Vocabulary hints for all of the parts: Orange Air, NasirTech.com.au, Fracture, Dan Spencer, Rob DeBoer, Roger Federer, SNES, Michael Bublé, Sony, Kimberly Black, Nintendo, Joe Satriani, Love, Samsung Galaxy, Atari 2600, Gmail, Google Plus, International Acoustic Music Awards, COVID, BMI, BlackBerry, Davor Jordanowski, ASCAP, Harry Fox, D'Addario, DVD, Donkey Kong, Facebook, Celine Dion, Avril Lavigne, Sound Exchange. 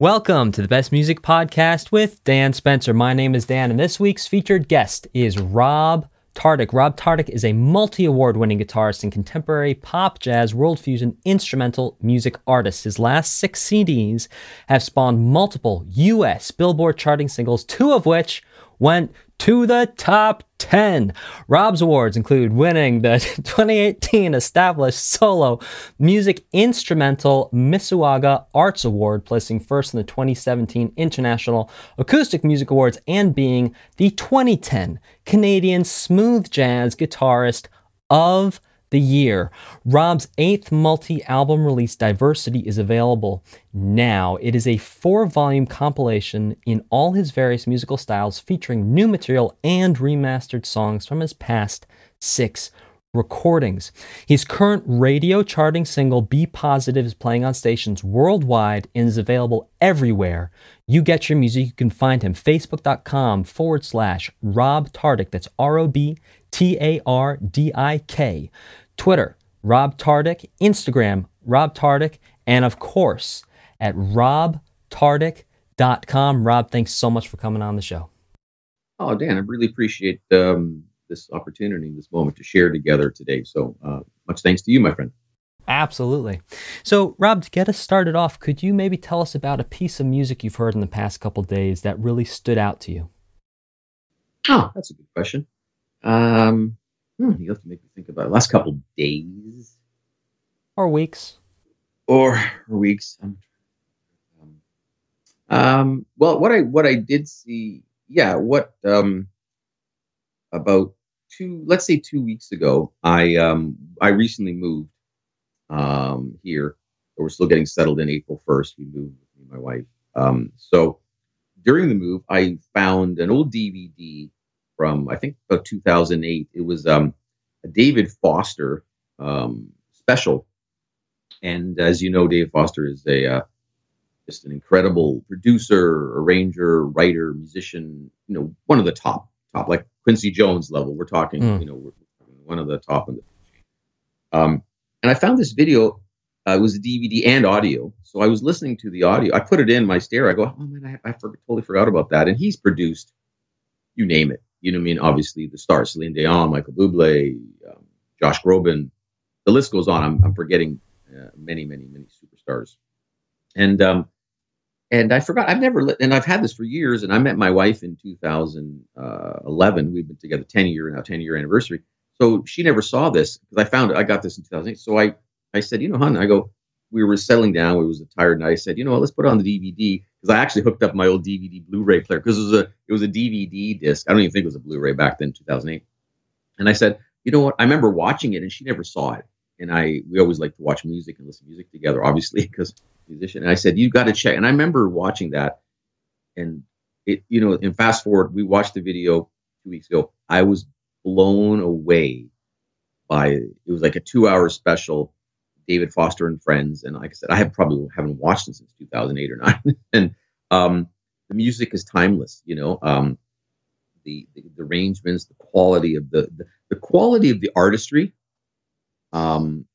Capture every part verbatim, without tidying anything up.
Welcome to the Best Music Podcast with Dan Spencer. My name is Dan, and this week's featured guest is Rob Tardik. Rob Tardik is a multi-award-winning guitarist and contemporary pop, jazz, world fusion, instrumental music artist. His last six C Ds have spawned multiple U S Billboard charting singles, two of which went to the top ten. Rob's awards include winning the twenty eighteen Established Solo Music Instrumental Mississauga Arts Award, placing first in the twenty seventeen International Acoustic Music Awards, and being the twenty ten Canadian Smooth Jazz Guitarist of the Year. Rob's eighth multi-album release, Diversity, is available now. It is a four-volume compilation in all his various musical styles, featuring new material and remastered songs from his past six recordings. His current radio charting single, Be Positive, is playing on stations worldwide and is available everywhere you get your music. You can find him facebook.com forward slash Rob Tardik. That's R O B T A R D I K. Twitter, Rob Tardik. Instagram, Rob Tardik. And of course, at rob tardik dot com. Rob, thanks so much for coming on the show. Oh, Dan, I really appreciate um, this opportunity, this moment to share together today. So uh, much thanks to you, my friend. Absolutely. So, Rob, to get us started off, could you maybe tell us about a piece of music you've heard in the past couple of days that really stood out to you? Oh, that's a good question. Um, hmm, you have to make me think about it. Last couple of days, or weeks, or, or weeks. Um, um, well, what I what I did see, yeah, what um, about two, let's say two weeks ago, I um, I recently moved um here. We're still getting settled in. April first. We moved with my wife. Um, so during the move, I found an old D V D from, I think, about two thousand eight. It was um, a David Foster um, special. And as you know, Dave Foster is a uh, just an incredible producer, arranger, writer, musician, you know, one of the top, top like Quincy Jones level. We're talking, mm. you know, we're, we're one of the top. In the, um, and I found this video. Uh, it was a D V D and audio. So I was listening to the audio. I put it in my stereo. I go, oh, man, I, I for- totally forgot about that. And he's produced, you name it. You know what I mean? Obviously, the stars, Celine Dion, Michael Bublé, um, Josh Groban. The list goes on. I'm, I'm forgetting uh, many, many, many superstars. And um, and I forgot. I've never, li- and I've had this for years, and I met my wife in two thousand eleven. We've been together ten year, now ten year anniversary. So she never saw this, because I found it. I got this in two thousand eight. So I, I said, you know, hon, I go, we were settling down. It was a tired night. I said, you know what, let's put it on the D V D. Because I actually hooked up my old D V D Blu-ray player, because it was a it was a D V D disc. I don't even think it was a Blu-ray back then, two thousand eight. And I said, you know what? I remember watching it, and she never saw it. And I we always like to watch music and listen to music together, obviously, because musician. And I said, you got to check. And I remember watching that, and it you know, and fast forward, we watched the video two weeks ago. I was blown away by it. It was like a two-hour special. David Foster and Friends, and like I said, I have probably haven't watched it since two thousand eight or nine. And um, the music is timeless, you know. Um, the, the the arrangements, the quality of the the, the quality of the artistry, um,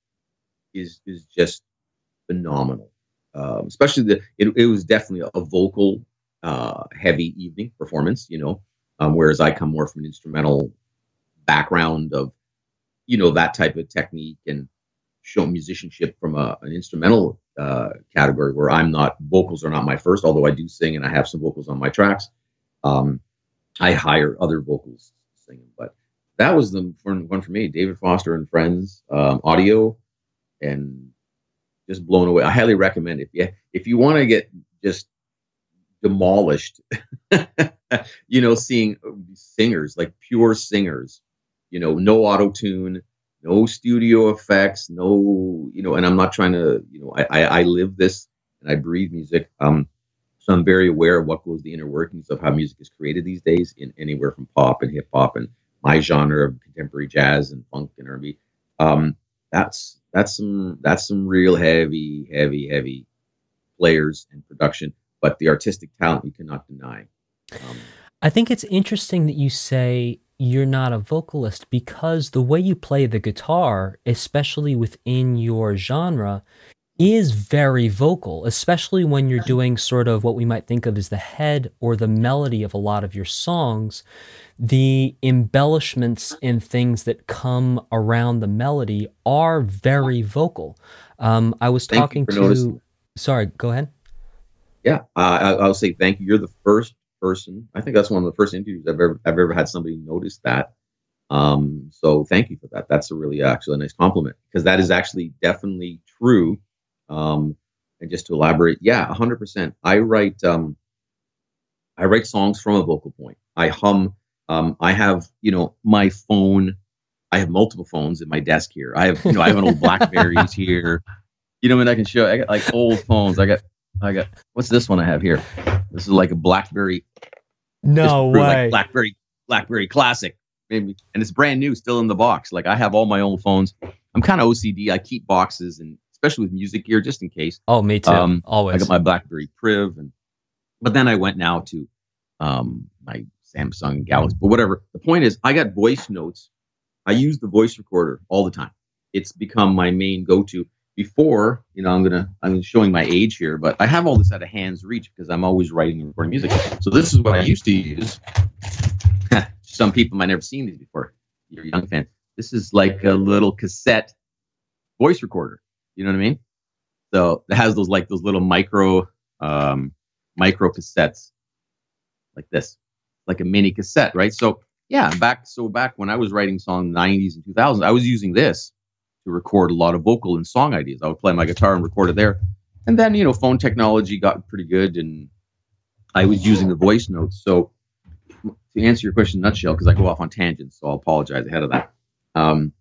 is is just phenomenal. Um, especially the it, it was definitely a vocal uh, heavy evening performance, you know. Um, whereas I come more from an instrumental background of, you know, that type of technique and show musicianship from a, an instrumental uh, category, where I'm not, vocals are not my first, although I do sing and I have some vocals on my tracks. Um, I hire other vocals to sing, but that was the one for me, David Foster and Friends, um, audio, and just blown away. I highly recommend it. If you, if you want to get just demolished, you know, seeing singers, like pure singers, you know, no auto-tune, no studio effects, no, you know, and I'm not trying to, you know, I, I, I live this and I breathe music. Um, so I'm very aware of what goes the inner workings of how music is created these days, in anywhere from pop and hip hop and my genre of contemporary jazz and funk and R and B. Um, that's, that's some, that's some real heavy, heavy, heavy players and production, but the artistic talent you cannot deny. Um, I think it's interesting that you say you're not a vocalist, because the way you play the guitar, especially within your genre, is very vocal, especially when you're doing sort of what we might think of as the head or the melody of a lot of your songs. The embellishments and things that come around the melody are very vocal. Um, I was talking to, noticing. sorry, go ahead. Yeah, uh, I'll say thank you. You're the first person. I think that's one of the first interviews I've ever, I've ever had somebody notice that. Um, so thank you for that. That's a really actually a nice compliment, because that is actually definitely true. Um, and just to elaborate, yeah, a hundred percent. I write, um, I write songs from a vocal point. I hum, um, I have, you know, my phone, I have multiple phones at my desk here. I have, you know, I have an old BlackBerry's here, you know, and I can show, I got like old phones. I got, I got, what's this one I have here? This is like a BlackBerry. No way. Like BlackBerry, BlackBerry Classic. Maybe. And it's brand new, still in the box. Like I have all my own phones. I'm kind of O C D. I keep boxes, and especially with music gear, just in case. Oh, me too. Um, Always. I got my BlackBerry Priv, and but then I went now to um, my Samsung Galaxy. But whatever. The point is, I got voice notes. I use the voice recorder all the time. It's become my main go-to. Before, you know, I'm gonna I'm showing my age here, but I have all this out of hand's reach because I'm always writing and recording music. So this is what I used to use. Some people might never seen these before. You're a young fan. This is like a little cassette voice recorder. You know what I mean? So it has those like those little micro um, micro cassettes, like this, like a mini cassette, right? So yeah, back so back when I was writing songs in the nineties and two thousands, I was using this to record a lot of vocal and song ideas. I would play my guitar and record it there. And then, you know, phone technology got pretty good, and I was using the voice notes. So to answer your question in a nutshell, because I go off on tangents, so I'll apologize ahead of that. Um,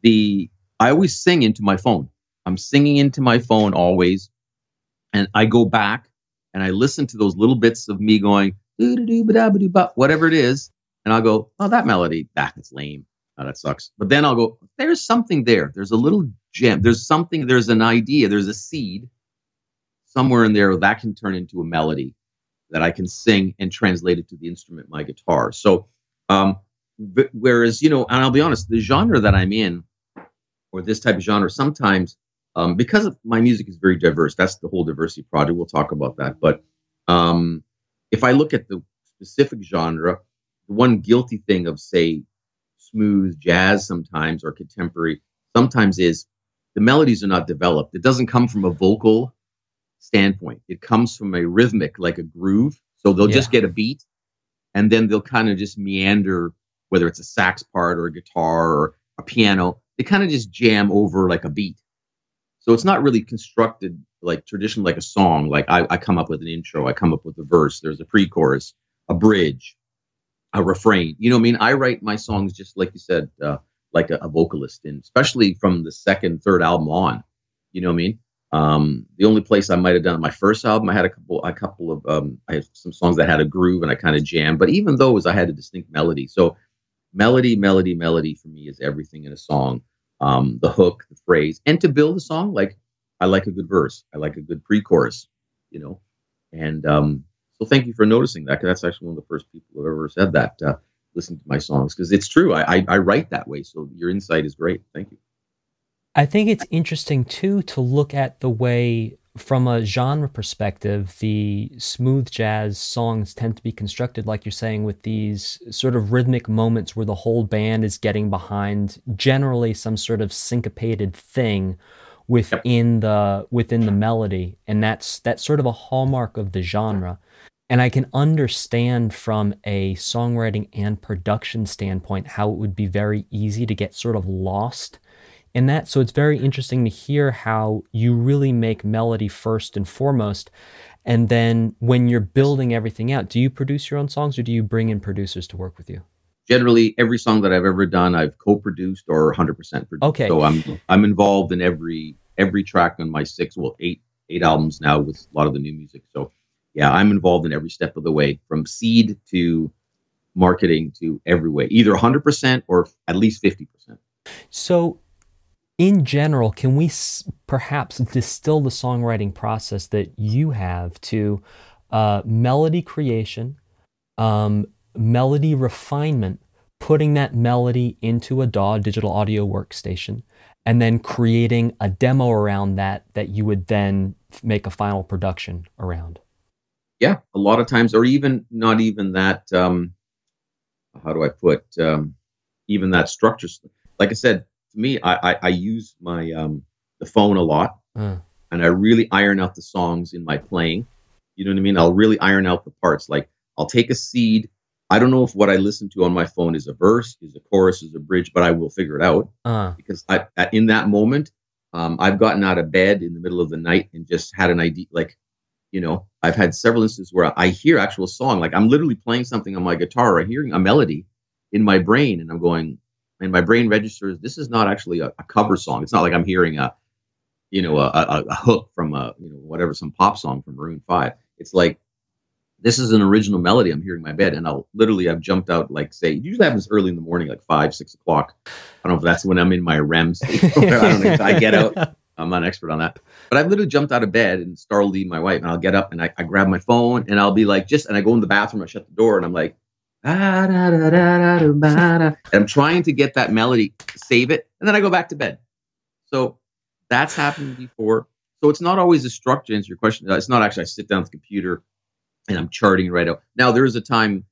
the I always sing into my phone. I'm singing into my phone always, and I go back and I listen to those little bits of me going, whatever it is, and I'll go, oh, that melody, ah, it's lame. Oh, that sucks. But then I'll go, there's something there. There's a little gem. There's something, there's an idea. There's a seed somewhere in there that can turn into a melody that I can sing and translate it to the instrument, my guitar. So, um, but whereas, you know, and I'll be honest, the genre that I'm in, or this type of genre, sometimes um, because of my music is very diverse, that's the whole diversity project. We'll talk about that. But um, if I look at the specific genre, the one guilty thing of, say, smooth jazz sometimes or contemporary sometimes is the melodies are not developed. It doesn't come from a vocal standpoint. It comes from a rhythmic, like a groove. So they'll yeah. just get a beat, and then they'll kind of just meander, whether it's a sax part or a guitar or a piano. They kind of just jam over like a beat. So it's not really constructed like traditional, like a song. Like I, I come up with an intro. I come up with a verse. There's a pre-chorus, a bridge, a refrain. You know what I mean? I write my songs just like you said, uh, like a, a vocalist, and especially from the second, third album on. You know what I mean? Um, the only place I might have done my first album, I had a couple, a couple of, um, I had some songs that had a groove and I kind of jammed. But even those, I had a distinct melody. So melody, melody, melody for me is everything in a song. Um, the hook, the phrase, and to build a song, like I like a good verse, I like a good pre-chorus, you know. And um, so thank you for noticing that, because that's actually one of the first people who ever said that. Uh, listen to my songs, because it's true. I, I I write that way. So your insight is great. Thank you. I think it's interesting, too, to look at the way, from a genre perspective, the smooth jazz songs tend to be constructed, like you're saying, with these sort of rhythmic moments where the whole band is getting behind generally some sort of syncopated thing within the within the melody. And that's that's sort of a hallmark of the genre. And I can understand from a songwriting and production standpoint how it would be very easy to get sort of lost in that. So it's very interesting to hear how you really make melody first and foremost. And then when you're building everything out, do you produce your own songs, or do you bring in producers to work with you? Generally, every song that I've ever done, I've co-produced or one hundred percent produced. Okay. So I'm I'm involved in every every track on my six, well, eight, eight albums now with a lot of the new music. So yeah, I'm involved in every step of the way, from seed to marketing to every way, either one hundred percent or at least fifty percent. So in general, can we s- perhaps distill the songwriting process that you have to uh, melody creation, um, melody refinement, putting that melody into a D A W, digital audio workstation, and then creating a demo around that that you would then make a final production around. Yeah, a lot of times, or even not even that, um, how do I put, um, even that structure. Like I said, to me, I, I, I use my um, the phone a lot, uh. and I really iron out the songs in my playing. You know what I mean? I'll really iron out the parts. Like, I'll take a seed. I don't know if what I listen to on my phone is a verse, is a chorus, is a bridge, but I will figure it out. Uh. Because I, in that moment, um, I've gotten out of bed in the middle of the night and just had an idea. Like, you know, I've had several instances where I hear actual song. Like, I'm literally playing something on my guitar or hearing a melody in my brain, and I'm going, and my brain registers, this is not actually a, a cover song. It's not like I'm hearing a, you know, a, a, a hook from a, you know, whatever, some pop song from Maroon five. It's like, this is an original melody I'm hearing in my bed. And I'll literally, I've jumped out, like, say, it usually happens early in the morning, like five, six o'clock. I don't know if that's when I'm in my R E M state. I don't know if I get out. I'm not an expert on that. But I've literally jumped out of bed and startled my wife. And I'll get up and I, I grab my phone and I'll be like, just, and I go in the bathroom, I shut the door and I'm like, ah, da, da, da, da, da, da. And I'm trying to get that melody, save it. And then I go back to bed. So that's happened before. So it's not always a structure, to answer your question. It's not actually, I sit down at the computer and I'm charting right out. Now, there is a time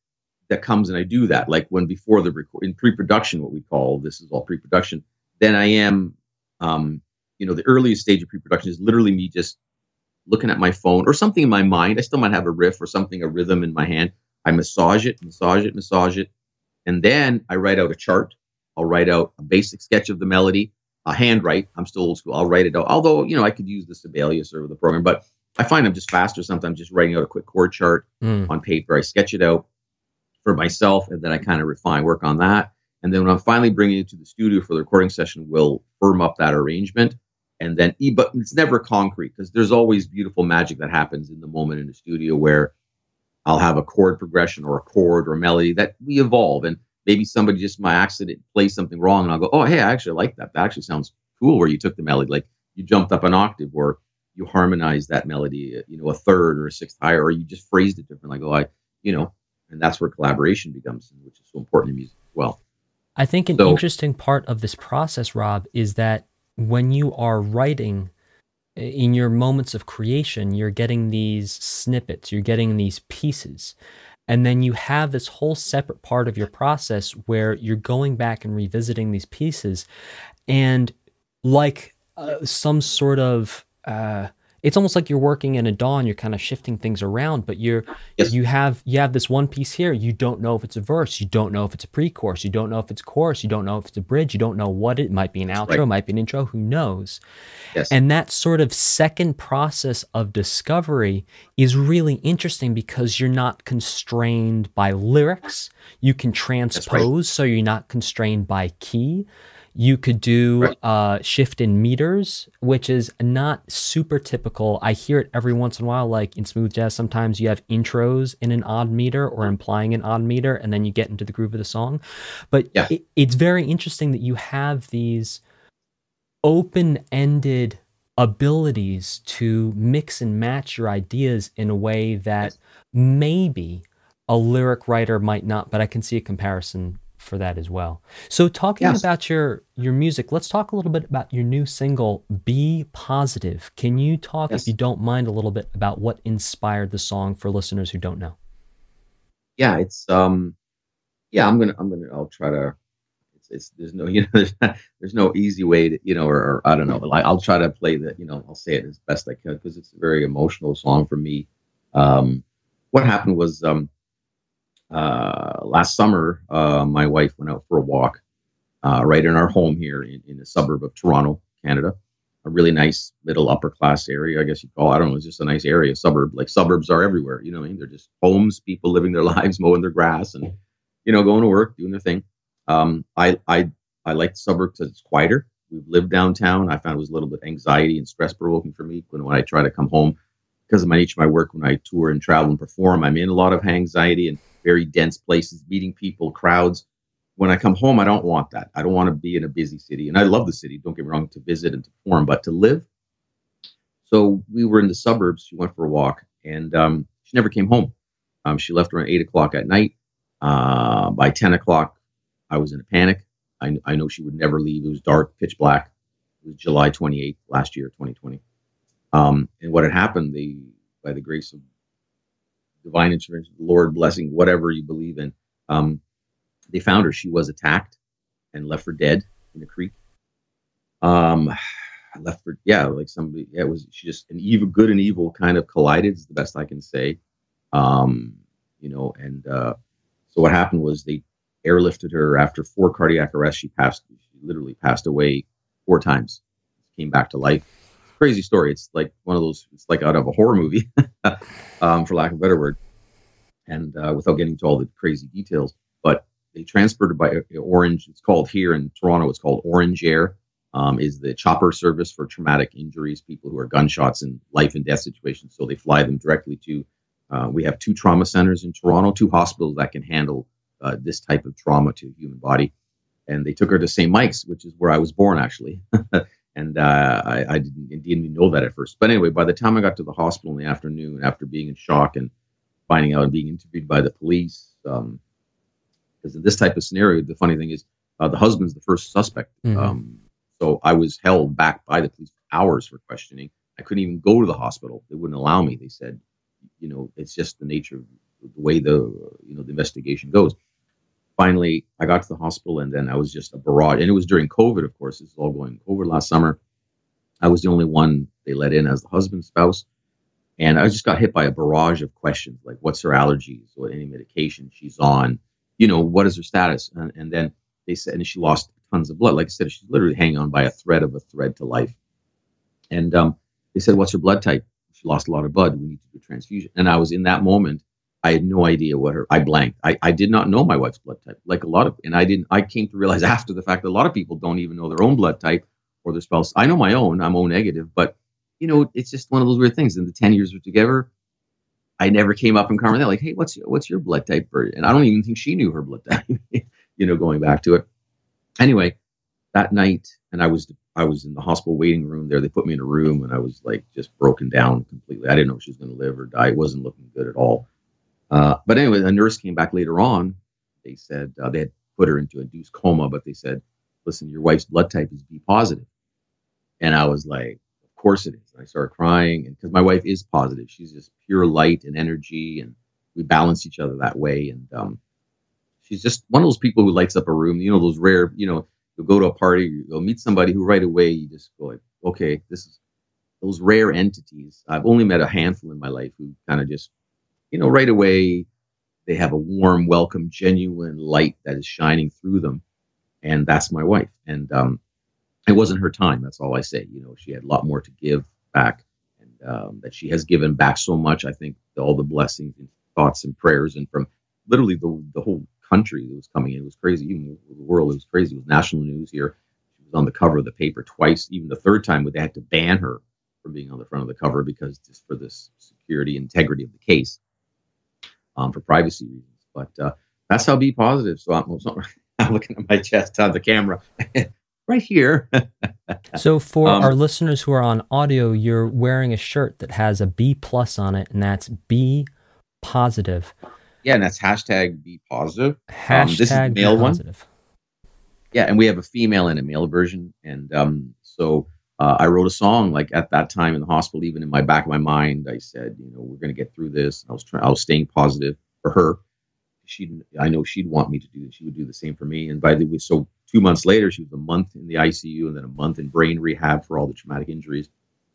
that comes and I do that, like when before the record, in pre-production, what we call, this is all pre-production, then I am, um, you know, the earliest stage of pre-production is literally me just looking at my phone or something in my mind. I still might have a riff or something, a rhythm in my hand. I massage it, massage it, massage it. And then I write out a chart. I'll write out a basic sketch of the melody, a handwrite. I'm still old school. I'll write it out. Although, you know, I could use the Sibelius or the program, but I find I'm just faster sometimes just writing out a quick chord chart mm. on paper. I sketch it out for myself, and then I kind of refine, work on that. And then when I'm finally bringing it to the studio for the recording session, we'll firm up that arrangement. And then, but it's never concrete because there's always beautiful magic that happens in the moment in the studio where I'll have a chord progression or a chord or a melody that we evolve. And maybe somebody just by accident plays something wrong and I'll go, oh, hey, I actually like that. That actually sounds cool where you took the melody. Like you jumped up an octave or you harmonized that melody, you know, a third or a sixth higher, or you just phrased it differently. Like, oh, I, you know, and that's where collaboration becomes, which is so important in music as well. I think an so, interesting part of this process, Rob, is that when you are writing in your moments of creation, you're getting these snippets, you're getting these pieces, and then you have this whole separate part of your process where you're going back and revisiting these pieces, and like uh, some sort of, uh, it's almost like you're working in a D A W and you're kind of shifting things around, but you're, yes. you have, you have this one piece here. You don't know if it's a verse. You don't know if it's a pre-chorus. You don't know if it's chorus. You don't know if it's a bridge. You don't know what it might be, an outro, right. It might be an intro, who knows? Yes. And that sort of second process of discovery is really interesting because you're not constrained by lyrics. You can transpose. Right. So you're not constrained by key. You could do right. uh, shift in meters, which is not super typical. I hear it every once in a while, like in smooth jazz, sometimes you have intros in an odd meter or implying an odd meter, and then you get into the groove of the song. But yeah. it, it's very interesting that you have these open-ended abilities to mix and match your ideas in a way that yes. maybe a lyric writer might not, but I can see a comparison for that as well. So talking yes. about your your music, let's talk a little bit about your new single, Be Positive. Can you talk, yes. if you don't mind, a little bit about what inspired the song for listeners who don't know? Yeah, it's um yeah, I'm gonna I'm gonna I'll try to it's, it's there's no you know there's, there's no easy way to, you know, or, or I don't know, like I'll try to play the, you know, I'll say it as best I can because it's a very emotional song for me. Um what happened was um Uh, last summer, uh, my wife went out for a walk, uh, right in our home here in, in the suburb of Toronto, Canada, a really nice middle upper class area, I guess you'd call it. I don't know. It's just a nice area, suburb, like suburbs are everywhere. You know what I mean? They're just homes, people living their lives, mowing their grass and, you know, going to work, doing their thing. Um, I, I, I like the suburbs because it's quieter. We've lived downtown. I found it was a little bit anxiety and stress provoking for me when, when I try to come home because of my nature, my work, when I tour and travel and perform, I'm in a lot of anxiety and very dense places, meeting people, crowds. When I come home, I don't want that. I don't want to be in a busy city. And I love the city, don't get me wrong, to visit and to perform, but to live. So we were in the suburbs. She went for a walk and um, she never came home. Um, she left around eight o'clock at night. Uh, by ten o'clock, I was in a panic. I, I know she would never leave. It was dark, pitch black. It was July twenty-eighth last year, twenty twenty. Um, and what had happened, they, by the grace of divine intervention, Lord blessing, whatever you believe in, um, they found her. She was attacked and left for dead in the creek. Um, left for, yeah, like somebody, yeah, it was, she just, an evil, good and evil kind of collided, is the best I can say. Um, you know, and uh, so what happened was they airlifted her after four cardiac arrests. She passed, she literally passed away four times, came back to life. Crazy story. It's like one of those, it's like out of a horror movie, um, for lack of a better word. And uh, without getting to all the crazy details, but they transferred by Orange. It's called here in Toronto, it's called Orange Air. Um, is the chopper service for traumatic injuries, people who are gunshots and life and death situations. So they fly them directly to, uh, we have two trauma centers in Toronto, two hospitals that can handle uh, this type of trauma to the human body. And they took her to Saint Mike's, which is where I was born, actually. and uh, I, I didn't, didn't know that at first. But anyway, by the time I got to the hospital in the afternoon, after being in shock and finding out and being interviewed by the police, um, because in this type of scenario, the funny thing is uh, the husband's the first suspect. Mm-hmm. Um So I was held back by the police for hours for questioning. I couldn't even go to the hospital. They wouldn't allow me. They said, you know, it's just the nature of the way the, you know, the investigation goes. Finally, I got to the hospital and then I was just a barrage. And it was during COVID, of course. This is all going over last summer. I was the only one they let in as the husband's spouse. And I just got hit by a barrage of questions, like what's her allergies, what any medication she's on, you know, what is her status? And, and then they said, and she lost tons of blood. Like I said, she's literally hanging on by a thread of a thread to life. And um, they said, what's her blood type? She lost a lot of blood. We need to do a transfusion. And I was in that moment. I had no idea what her, I blanked. I, I did not know my wife's blood type. Like a lot of, and I didn't, I came to realize after the fact that a lot of people don't even know their own blood type or their spouse. I know my own, I'm O negative, but you know, it's just one of those weird things. In the ten years we're together, I never came up in conversation like, hey, what's, what's your blood type? And I don't even think she knew her blood type, you know, going back to it. Anyway, that night, and I was I was in the hospital waiting room there. They put me in a room, and I was like just broken down completely. I didn't know if she was going to live or die. It wasn't looking good at all. Uh, but anyway, a nurse came back later on. They said uh, they had put her into induced coma, but they said, listen, your wife's blood type is B positive. And I was like, of course it is. And I started crying because my wife is positive. She's just pure light and energy, and we balance each other that way. And um she's just one of those people who lights up a room, you know, those rare, you know, you'll go to a party, you'll meet somebody who right away you just go like, okay, this is those rare entities. I've only met a handful in my life who kind of just, you know, right away, they have a warm, welcome, genuine light that is shining through them. And that's my wife. And um, it wasn't her time. That's all I say. You know, she had a lot more to give back, and um, that she has given back so much. I think all the blessings and thoughts and prayers and from literally the, the whole country that was coming in. It was crazy. Even the world, it was crazy. It was national news here. She was on the cover of the paper twice, even the third time where they had to ban her from being on the front of the cover because just for this security integrity of the case, um, for privacy reasons. But uh, that's how Be Positive. So I'm, I'm looking at my chest on the camera right here. So for um, our listeners who are on audio, you're wearing a shirt that has a B plus on it, and that's Be Positive. Yeah, and that's hashtag Be Positive. Hashtag um, this is the male one. Yeah, and we have a female and a male version. And um, so uh, I wrote a song like at that time in the hospital, even in my back of my mind, I said, you know, we're going to get through this. And I was trying, I was staying positive for her. She, I know she'd want me to do this. She would do the same for me. And by the way, so two months later, she was a month in the I C U and then a month in brain rehab for all the traumatic injuries.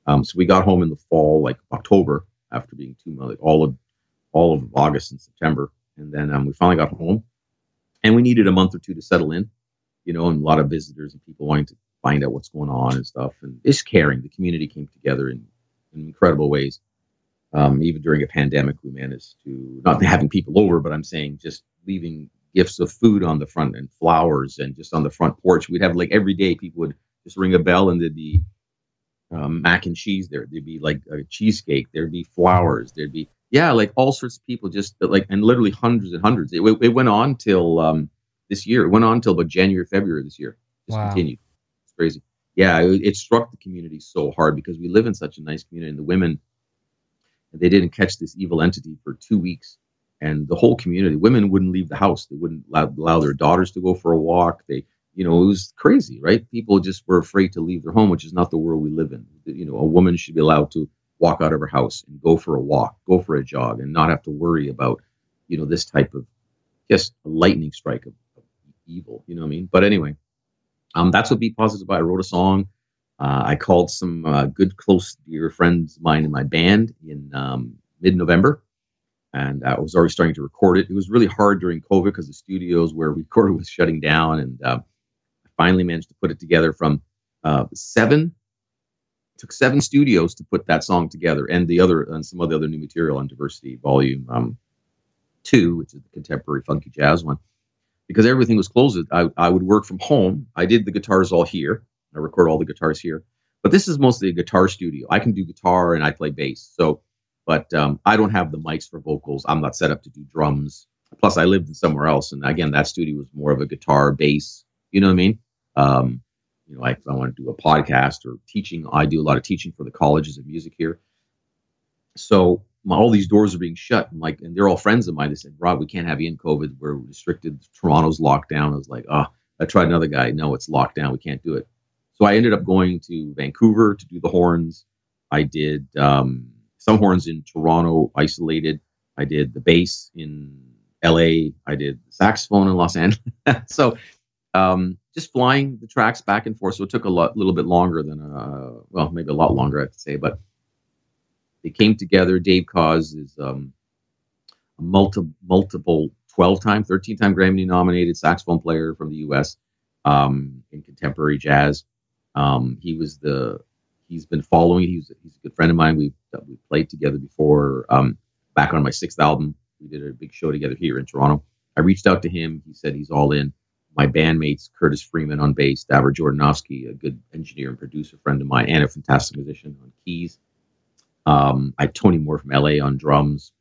Um, so we got home in the fall, like October, after being two months, like all of. all of August and September. And then um, we finally got home and we needed a month or two to settle in, you know, and a lot of visitors and people wanting to find out what's going on and stuff. And it's caring. The community came together in, in incredible ways. Um, even during a pandemic, we managed to not having people over, but I'm saying just leaving gifts of food on the front and flowers and just on the front porch. We'd have like every day people would just ring a bell and there'd be um, mac and cheese there. There'd be like a cheesecake. There'd be flowers. There'd be, yeah, like all sorts of people just like, and literally hundreds and hundreds. It, it went on till um, this year. It went on till about January, February this year. Just wow. Continued. It's crazy. Yeah, it, it struck the community so hard because we live in such a nice community. And the women, they didn't catch this evil entity for two weeks. and the whole community. Women wouldn't leave the house. They wouldn't allow, allow their daughters to go for a walk. They, you know, it was crazy, right? People just were afraid to leave their home, which is not the world we live in. You know, a woman should be allowed to walk out of her house and go for a walk, go for a jog, and not have to worry about, you know, this type of just a lightning strike of, of evil. You know what I mean? But anyway, um, that's what Be Positive by. I wrote a song. Uh, I called some uh, good, close, dear friends of mine in my band in um, mid-November, and I was already starting to record it. It was really hard during COVID because the studios where we recorded was shutting down, and uh, I finally managed to put it together from uh, seven. It took seven studios to put that song together, and the other and some of the other new material on Diversity Volume um, Two, which is the contemporary funky jazz one, because everything was closed. I, I would work from home. I did the guitars all here. I record all the guitars here, but this is mostly a guitar studio. I can do guitar and I play bass. So, but um, I don't have the mics for vocals. I'm not set up to do drums. Plus, I lived in somewhere else, and again, that studio was more of a guitar, bass. You know what I mean? Um, you know, like if I want to do a podcast or teaching, I do a lot of teaching for the colleges of music here. So my, all these doors are being shut, and like, and they're all friends of mine. They said, "Rob, we can't have you in COVID. We're restricted. Toronto's locked down." I was like, "Ah." Oh. I tried another guy. No, it's locked down. We can't do it. So I ended up going to Vancouver to do the horns. I did um, some horns in Toronto, isolated. I did the bass in L A. I did the saxophone in Los Angeles. So um, just flying the tracks back and forth. So it took a lot, little bit longer than, uh, well, maybe a lot longer, I have to say. But they came together. Dave Cause is um, a multi- multiple twelve-time, thirteen-time Grammy-nominated saxophone player from the U S um, in contemporary jazz. Um, he was the, he's been following, he's, he's a good friend of mine. We've, we played together before, um, back on my sixth album. We did a big show together here in Toronto. I reached out to him. He said he's all in. My bandmates, Curtis Freeman on bass, Davor Jordanowski, a good engineer and producer friend of mine, and a fantastic musician on keys. Um, I had Tony Moore from L A on drums.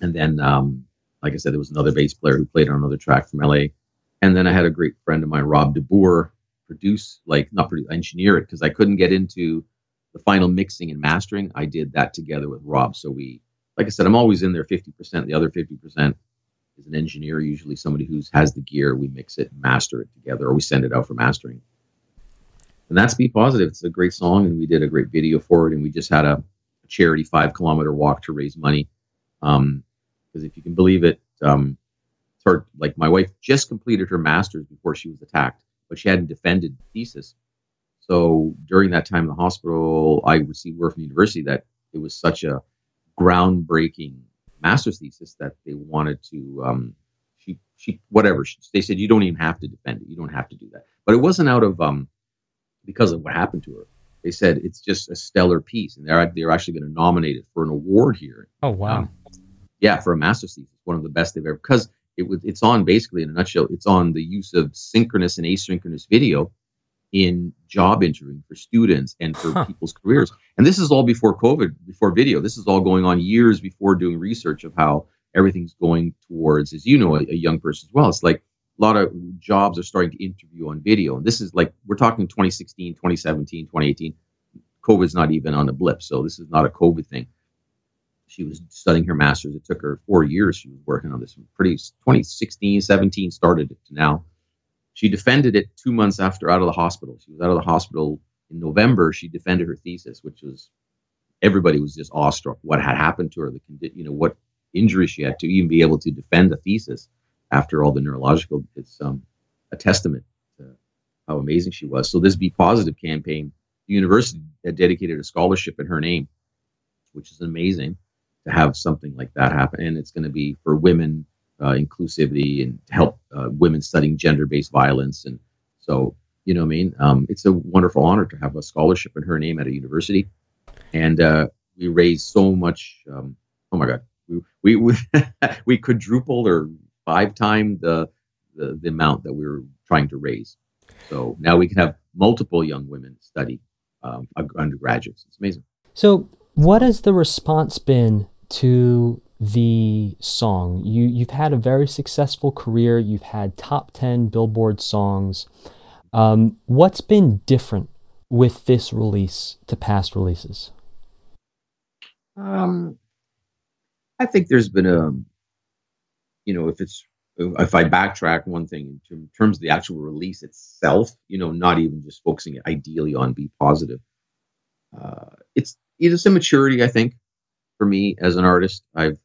And then, um, like I said, there was another bass player who played on another track from L A. And then I had a great friend of mine, Rob DeBoer, produce, like not produce, engineer it, because I couldn't get into the final mixing and mastering. I did that together with Rob. So we, like I said, I'm always in there fifty percent. The other fifty percent is an engineer, usually somebody who has the gear. We mix it and master it together, or we send it out for mastering. And that's Be Positive. It's a great song, and we did a great video for it, and we just had a, a charity five-kilometer walk to raise money. Um, because if you can believe it, um, it's hard. Like my wife just completed her master's before she was attacked, but she hadn't defended the thesis. So during that time in the hospital, I received word from the university that it was such a groundbreaking master's thesis that they wanted to, um, she, she, whatever. She, they said, you don't even have to defend it. You don't have to do that. But it wasn't out of, um, because of what happened to her. They said, it's just a stellar piece. And they're, they're actually going to nominate it for an award here. Oh, wow. Um, yeah. For a master's thesis. One of the best they've ever, because It was. It's on basically in a nutshell. It's on the use of synchronous and asynchronous video in job interviewing for students and for huh. people's careers. And this is all before COVID, before video. This is all going on years before doing research of how everything's going towards, as you know, a, a young person as well. It's like a lot of jobs are starting to interview on video. And this is like we're talking twenty sixteen, twenty seventeen, twenty eighteen. COVID's not even on the blip, so this is not a COVID thing. She was studying her master's. It took her four years. She was working on this pretty twenty sixteen, seventeen started it to now. She defended it two months after out of the hospital. She was out of the hospital in November. She defended her thesis, which was, everybody was just awestruck what had happened to her, the you know, what injury she had to even be able to defend a thesis after all the neurological. It's um, a testament to how amazing she was. So this Be Positive campaign, the university had dedicated a scholarship in her name, which is amazing. To have something like that happen, and it's going to be for women, uh, inclusivity, and to help uh, women studying gender-based violence. And so, you know what I mean? Um, it's a wonderful honor to have a scholarship in her name at a university. And uh, we raised so much. Um, oh my God, we we we, we quadrupled or five-timed the, the the amount that we were trying to raise. So now we can have multiple young women study um, undergraduates. It's amazing. So, what has the response been to the song? You, you've had a very successful career. You've had top ten Billboard songs. Um, what's been different with this release to past releases? Um, I think there's been a, you know, if it's, if I backtrack one thing in terms of the actual release itself, you know, not even just focusing ideally on Be Positive, uh, it's, it's a maturity, I think, for me as an artist. I've,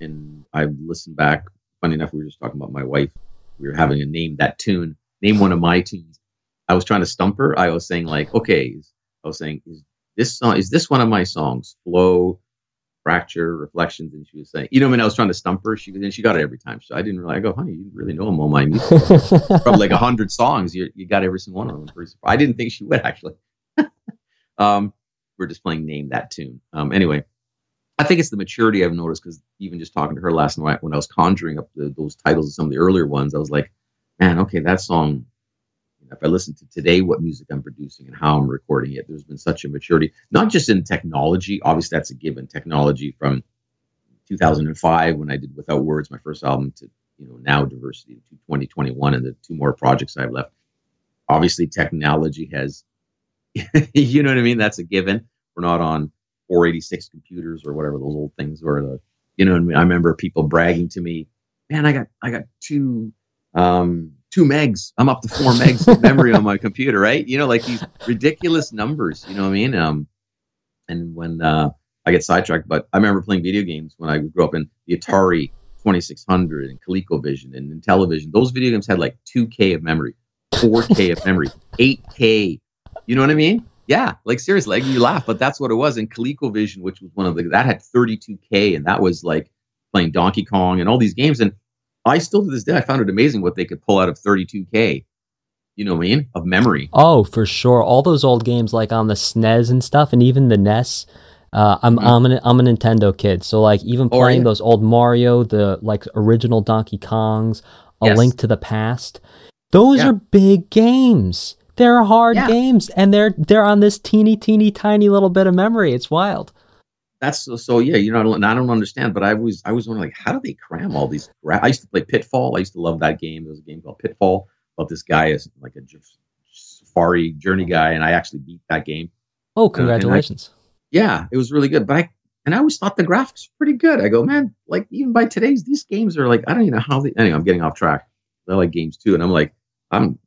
and I've listened back. Funny enough, we were just talking about my wife. We were having a name that tune, name one of my tunes. I was trying to stump her. I was saying like, okay, I was saying, is this song, is this one of my songs? Flow, Fracture, Reflections. And she was saying, you know, when I was trying to stump her, she and she got it every time. So I didn't really, I go, honey, you really know them all my music. Probably like a hundred songs. You, you got every single one of them. I didn't think she would actually. um, we're just playing name that tune. Um, anyway, I think it's the maturity I've noticed, because even just talking to her last night when I was conjuring up the, those titles of some of the earlier ones, I was like, man, okay, that song, if I listen to today, what music I'm producing and how I'm recording it, there's been such a maturity, not just in technology. Obviously, that's a given. Technology from two thousand five, when I did Without Words, my first album, to you know now Diversity, to twenty twenty-one, and the two more projects I've left. Obviously, technology has, you know what I mean? That's a given. We're not on four eighty-six computers or whatever those old things were. The, you know, and I remember people bragging to me, man, I got I got two um, two megs. I'm up to four megs of memory on my computer, right? You know, like these ridiculous numbers. You know what I mean? Um, and when uh, I get sidetracked, but I remember playing video games when I grew up in the Atari twenty-six hundred and ColecoVision and Intellivision. Those video games had like two K of memory, four K of memory, eight K. You know what I mean? Yeah, like seriously, like, you laugh, but that's what it was. And ColecoVision, which was one of the, that had thirty-two K, and that was like playing Donkey Kong and all these games. And I still, to this day, I found it amazing what they could pull out of thirty-two K, you know what I mean, of memory. Oh, for sure. All those old games like on the S N E S and stuff, and even the N E S. Uh, I'm, mm-hmm. I'm, an, I'm a Nintendo kid. So like even playing oh, yeah. those old Mario, the like original Donkey Kongs, A yes. Link to the Past. Those yeah. are big games. They're hard yeah. games, and they're they're on this teeny, teeny, tiny little bit of memory. It's wild. That's so, so yeah, you know, I don't understand, but I was I was wondering, like, how do they cram all these? I used to play Pitfall. I used to love that game. There was a game called Pitfall about this guy as like a safari journey guy, and I actually beat that game. Oh, congratulations. And I, yeah, it was really good. But I, and I always thought the graphics were pretty good. I go, man, like even by today's, these games are like, I don't even know how they, anyway, I'm getting off track. I like games too, and I'm like, I'm,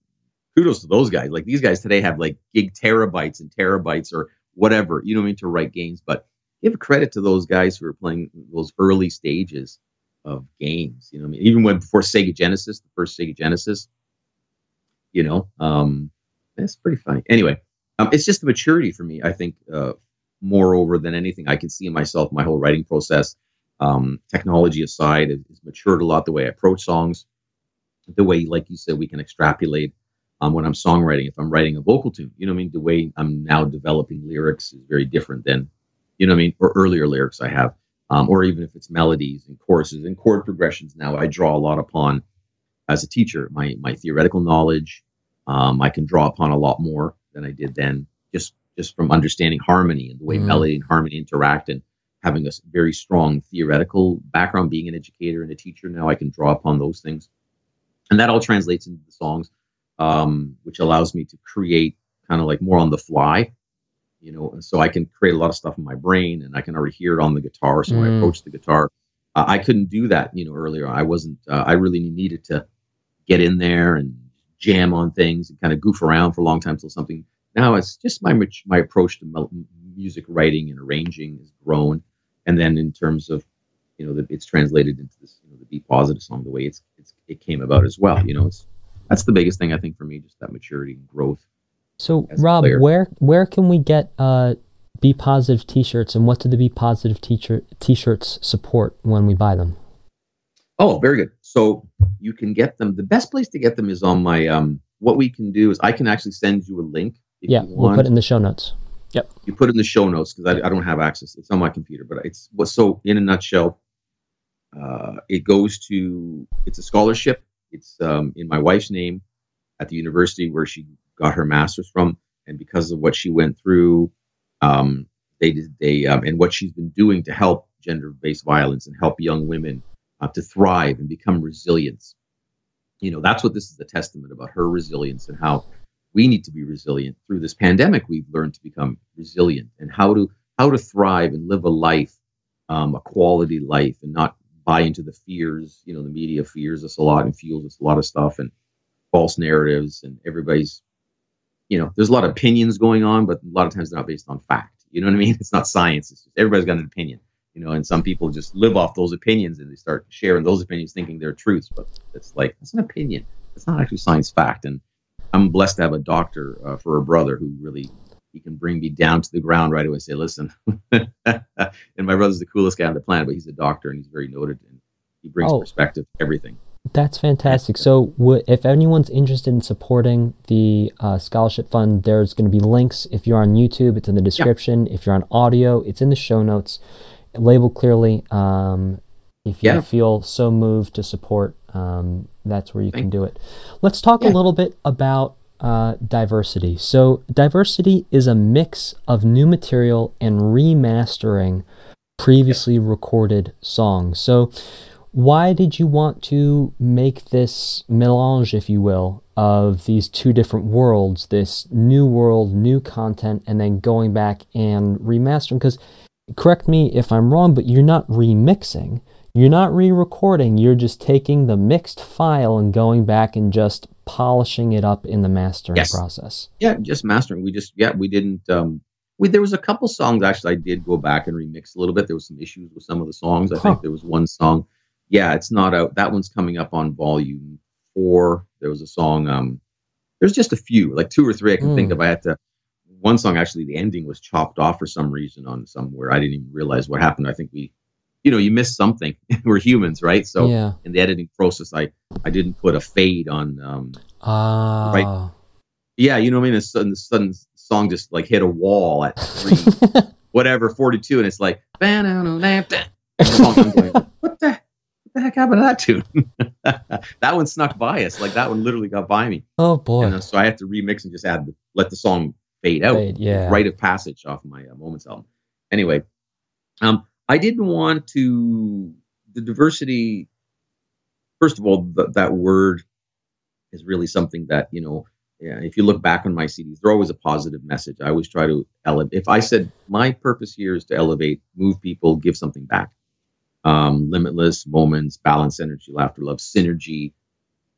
kudos to those guys. Like these guys today have like gig terabytes and terabytes or whatever, you know what I mean, to write games. But give credit to those guys who are playing those early stages of games. You know what I mean? Even when before Sega Genesis, the first Sega Genesis, you know, um, that's pretty funny. Anyway, um, it's just the maturity for me, I think, uh, moreover than anything. I can see in myself, my whole writing process, um, technology aside, has matured a lot, the way I approach songs, the way, like you said, we can extrapolate. Um, when I'm songwriting, if I'm writing a vocal tune, you know what I mean? The way I'm now developing lyrics is very different than, you know what I mean? Or earlier lyrics I have, um, or even if it's melodies and choruses and chord progressions. Now I draw a lot upon, as a teacher, my, my theoretical knowledge. Um, I can draw upon a lot more than I did then, just, just from understanding harmony and the way mm. melody and harmony interact, and having a very strong theoretical background, being an educator and a teacher. Now I can draw upon those things, and that all translates into the songs. Um, which allows me to create kind of like more on the fly, you know, and so I can create a lot of stuff in my brain, and I can already hear it on the guitar. So mm. when I approach the guitar, uh, I couldn't do that, you know, earlier. I wasn't, uh, I really needed to get in there and jam on things and kind of goof around for a long time till something. Now it's just my, my approach to music writing and arranging has grown. And then in terms of, you know, the, it's translated into this, you know, the Be Positive song, the way it's, it's, it came about as well, you know, it's, that's the biggest thing, I think, for me, just that maturity and growth. So, Rob, where where can we get uh, Be Positive T-shirts, and what do the Be Positive T-shirts support when we buy them? Oh, very good. So you can get them. The best place to get them is on my, um, what we can do is I can actually send you a link. If yeah, you want. We'll put it in the show notes. Yep. You put it in the show notes, because I, I don't have access. It's on my computer, but it's, so in a nutshell, uh, it goes to, it's a scholarship. It's um, in my wife's name at the university where she got her master's from. And because of what she went through, um, they did, they, um, and what she's been doing to help gender-based violence and help young women uh, to thrive and become resilient. You know, that's what this is, a testament about her resilience and how we need to be resilient. Through this pandemic, we've learned to become resilient and how to, how to thrive and live a life, um, a quality life, and not buy into the fears. You know, the media fears us a lot and fuels us a lot of stuff and false narratives, and everybody's, you know, there's a lot of opinions going on, but a lot of times they're not based on fact. You know what I mean? It's not science. It's just everybody's got an opinion, you know, and some people just live off those opinions and they start sharing those opinions thinking they're truths, but it's like, that's an opinion. It's not actually science fact. And I'm blessed to have a doctor uh, for a brother who really, he can bring me down to the ground right away and say, listen, and my brother's the coolest guy on the planet, but he's a doctor and he's very noted and he brings oh, perspective to everything. That's fantastic. So w- if anyone's interested in supporting the uh, scholarship fund, there's going to be links. If you're on YouTube, it's in the description. Yeah. If you're on audio, it's in the show notes. Label clearly. Um, if you yeah. feel so moved to support, um, that's where you Thank can do it. Let's talk yeah. a little bit about uh, diversity. So diversity is a mix of new material and remastering previously yeah. recorded songs. So why did you want to make this melange, if you will, of these two different worlds, this new world, new content, and then going back and remastering? Because, correct me if I'm wrong, but you're not remixing, you're not re-recording, you're just taking the mixed file and going back and just polishing it up in the mastering yes. process. Yeah, just mastering. We just, yeah, we didn't, um, we, there was a couple songs, actually, I did go back and remix a little bit. There was some issues with some of the songs. I huh. think there was one song. Yeah, it's not out. That one's coming up on volume four. There was a song. Um, there's just a few, like two or three I can mm. think of. I had to. One song, actually, the ending was chopped off for some reason on somewhere. I didn't even realize what happened. I think we, you know, you missed something. We're humans, right? So yeah. in the editing process, I, I didn't put a fade on. Um, uh. Right. Yeah, you know what I mean? The sudden, sudden song just like hit a wall at three, whatever, forty-two. And it's like, and the song, I'm going, what the the heck happened to that tune? That one snuck by us. Like that one literally got by me. Oh boy. And, uh, so I have to remix and just add, the, let the song fade out. Fade, yeah. Rite of passage off my uh, Moments album. Anyway, um, I didn't want to, the diversity, first of all, th- that word is really something that, you know, yeah, if you look back on my C Ds, they're always a positive message. I always try to elevate. If I said my purpose here is to elevate, move people, give something back. Um, limitless, Moments, Balance, Energy, Laughter, Love, Synergy,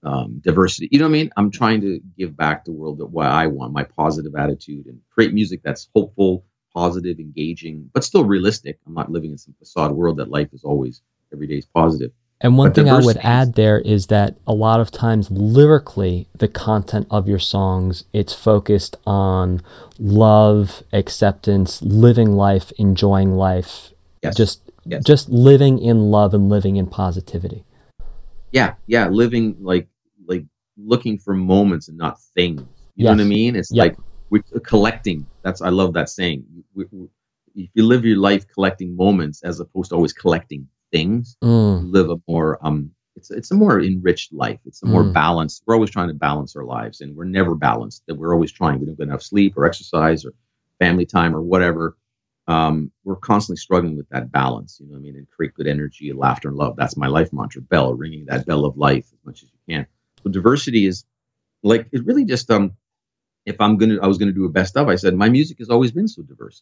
um, diversity. You know what I mean? I'm trying to give back the world that what I want, my positive attitude, and create music that's hopeful, positive, engaging, but still realistic. I'm not living in some facade world that life is always, every day is positive. And one but thing I would add there is that a lot of times lyrically, the content of your songs, it's focused on love, acceptance, living life, enjoying life, yes. just Yes. Just living in love and living in positivity. Yeah, yeah, living like like looking for moments and not things. You yes. know what I mean? It's yep. like we're collecting. That's I love that saying. We, we, if you live your life collecting moments as opposed to always collecting things, mm. you live a more um. It's it's a more enriched life. It's a more mm. balanced. We're always trying to balance our lives, and we're never balanced. That we're always trying. We don't get enough sleep or exercise or family time or whatever. Um, we're constantly struggling with that balance, you know what I mean? And create good energy, laughter, and love. That's my life mantra, bell, ringing that bell of life as much as you can. So diversity is like, it really just, um, if I'm going to, I was going to do a best of, I said, my music has always been so diverse.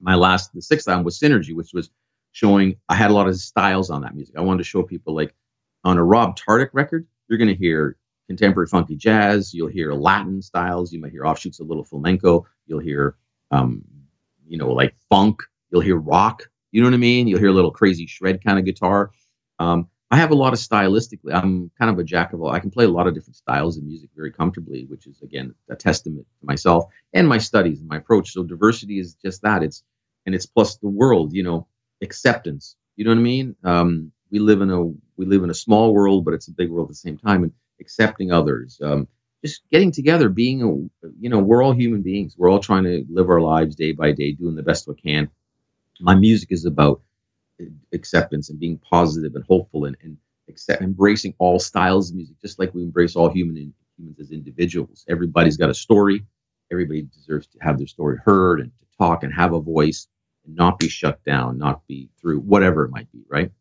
My last, the sixth album was Synergy, which was showing, I had a lot of styles on that music. I wanted to show people like on a Rob Tardik record, you're going to hear contemporary funky jazz. You'll hear Latin styles. You might hear offshoots of little flamenco. You'll hear, um, you know, like funk, you'll hear rock, you know what I mean? You'll hear a little crazy shred kind of guitar. Um, I have a lot of stylistically, I'm kind of a jack of all. I can play a lot of different styles of music very comfortably, which is, again, a testament to myself and my studies and my approach. So diversity is just that. It's, and it's plus the world, you know, acceptance, you know what I mean? Um, we live in a, we live in a small world, but it's a big world at the same time, and accepting others, um, just getting together, being, a, you know, we're all human beings. We're all trying to live our lives day by day, doing the best we can. My music is about acceptance and being positive and hopeful and, and accept, embracing all styles of music, just like we embrace all human in, humans as individuals. Everybody's got a story. Everybody deserves to have their story heard and to talk and have a voice and not be shut down, not be through whatever it might be, right?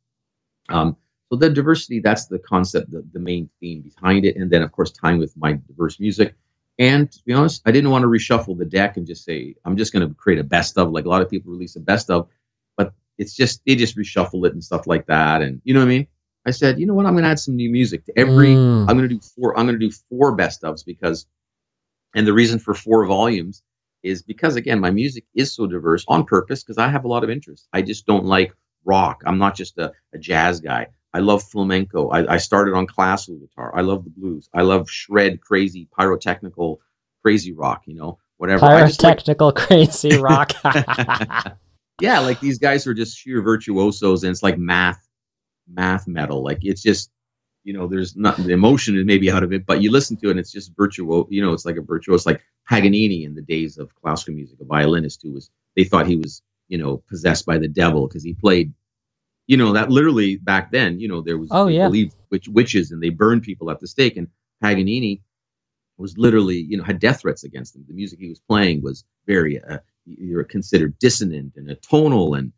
Um, So the diversity, that's the concept, the, the main theme behind it. And then, of course, tying with my diverse music. And to be honest, I didn't want to reshuffle the deck and just say, I'm just going to create a best of. Like a lot of people release a best of. But It's just, they just reshuffle it and stuff like that. And you know what I mean? I said, you know what? I'm going to add some new music to every, mm. I'm going to do four, I'm going to do four best ofs because, and the reason for four volumes is because, again, my music is so diverse on purpose because I have a lot of interests. I just don't like rock. I'm not just a, a jazz guy. I love flamenco. I, I started on classical guitar. I love the blues. I love shred, crazy, pyrotechnical, crazy rock, you know, whatever. Pyrotechnical, like... crazy rock. Yeah, like these guys are just sheer virtuosos, and it's like math, math metal. Like it's just, you know, there's not the emotion is maybe out of it, but you listen to it and it's just virtuo. You know, it's like a virtuoso. It's like Paganini in the days of classical music, a violinist who was, they thought he was, you know, possessed by the devil because he played, you know, that literally back then, you know, there was, oh, yeah. believed witch, witches and they burned people at the stake. And Paganini was literally, you know, had death threats against him. The music he was playing was very, uh, you were considered dissonant and atonal, and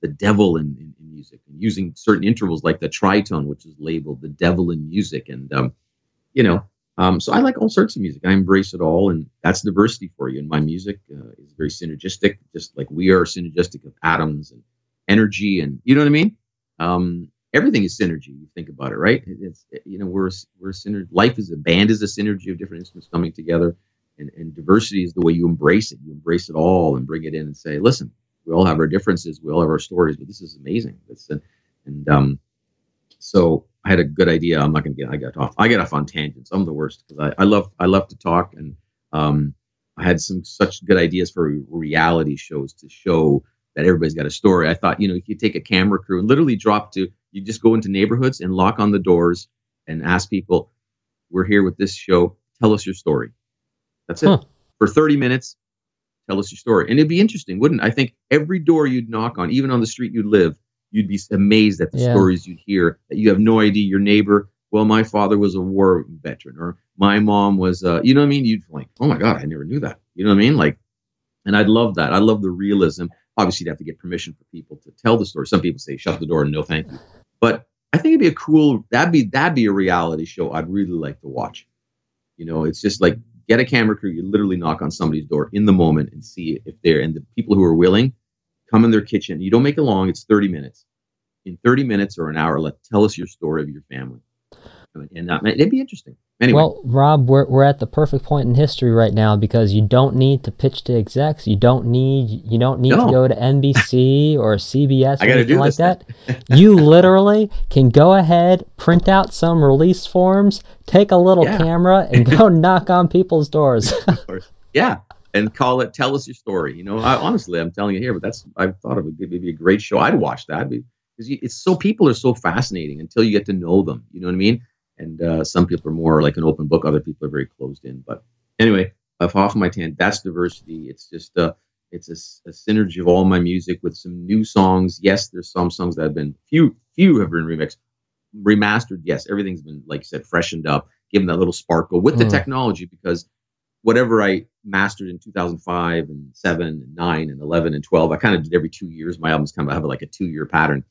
the devil in, in, in music, and using certain intervals like the tritone, which is labeled the devil in music. And, um, you know, um, so I like all sorts of music. I embrace it all. And that's diversity for you. And my music uh, is very synergistic, just like we are synergistic of atoms and energy. And you know what I mean? Um, everything is synergy. You think about it, right? It's, it, you know, we're, we're synergy. Life is a band is a synergy of different instruments coming together. And, and diversity is the way you embrace it. You embrace it all and bring it in and say, listen, we all have our differences. We all have our stories, but this is amazing. That's and, and um, so I had a good idea. I'm not going to get. I got off. I got off on tangents. I'm the worst because I, I love. I love to talk, and um, I had some such good ideas for reality shows to show that everybody's got a story. I thought, you know, you could take a camera crew and literally drop to. You just go into neighborhoods and lock on the doors and ask people, "We're here with this show. Tell us your story." That's it. Huh. For thirty minutes. Tell us your story. And it'd be interesting, wouldn't it? I think every door you'd knock on, even on the street you'd live, you'd be amazed at the yeah. stories you'd hear that you have no idea. Your neighbor, well, my father was a war veteran, or my mom was, uh, you know what I mean? You'd like, oh my God, I never knew that. You know what I mean? Like, and I'd love that. I love the realism. Obviously, you'd have to get permission for people to tell the story. Some people say, shut the door and no thank you. But I think it'd be a cool, that'd be, that'd be a reality show I'd really like to watch. You know, it's just like, get a camera crew. You literally knock on somebody's door in the moment and see if they're, and the people who are willing come in their kitchen. You don't make it long. It's thirty minutes. In thirty minutes or an hour, let tell us your story of your family. And that, it'd be interesting. Anyway. Well, Rob, we're, we're at the perfect point in history right now because you don't need to pitch to execs. You don't need, you don't need no. to go to N B C or C B S or anything like that. You literally can go ahead, print out some release forms, take a little yeah. camera and go knock on people's doors. Yeah. And call it, tell us your story. You know, I, honestly, I'm telling you here, but that's, I've thought of it. It'd be a great show. I'd watch that because it's so, people are so fascinating until you get to know them. You know what I mean? And uh, some people are more like an open book. Other people are very closed in. But anyway, I've off my tan. That's diversity. It's just uh, it's a, a synergy of all my music with some new songs. Yes, there's some songs that have been few. Few have been remixed, remastered. Yes, everything's been, like you said, freshened up, given that little sparkle with mm. the technology. Because whatever I mastered in two thousand five and seven and nine and eleven and twelve, I kind of did every two years. My albums kind of have like a two year pattern.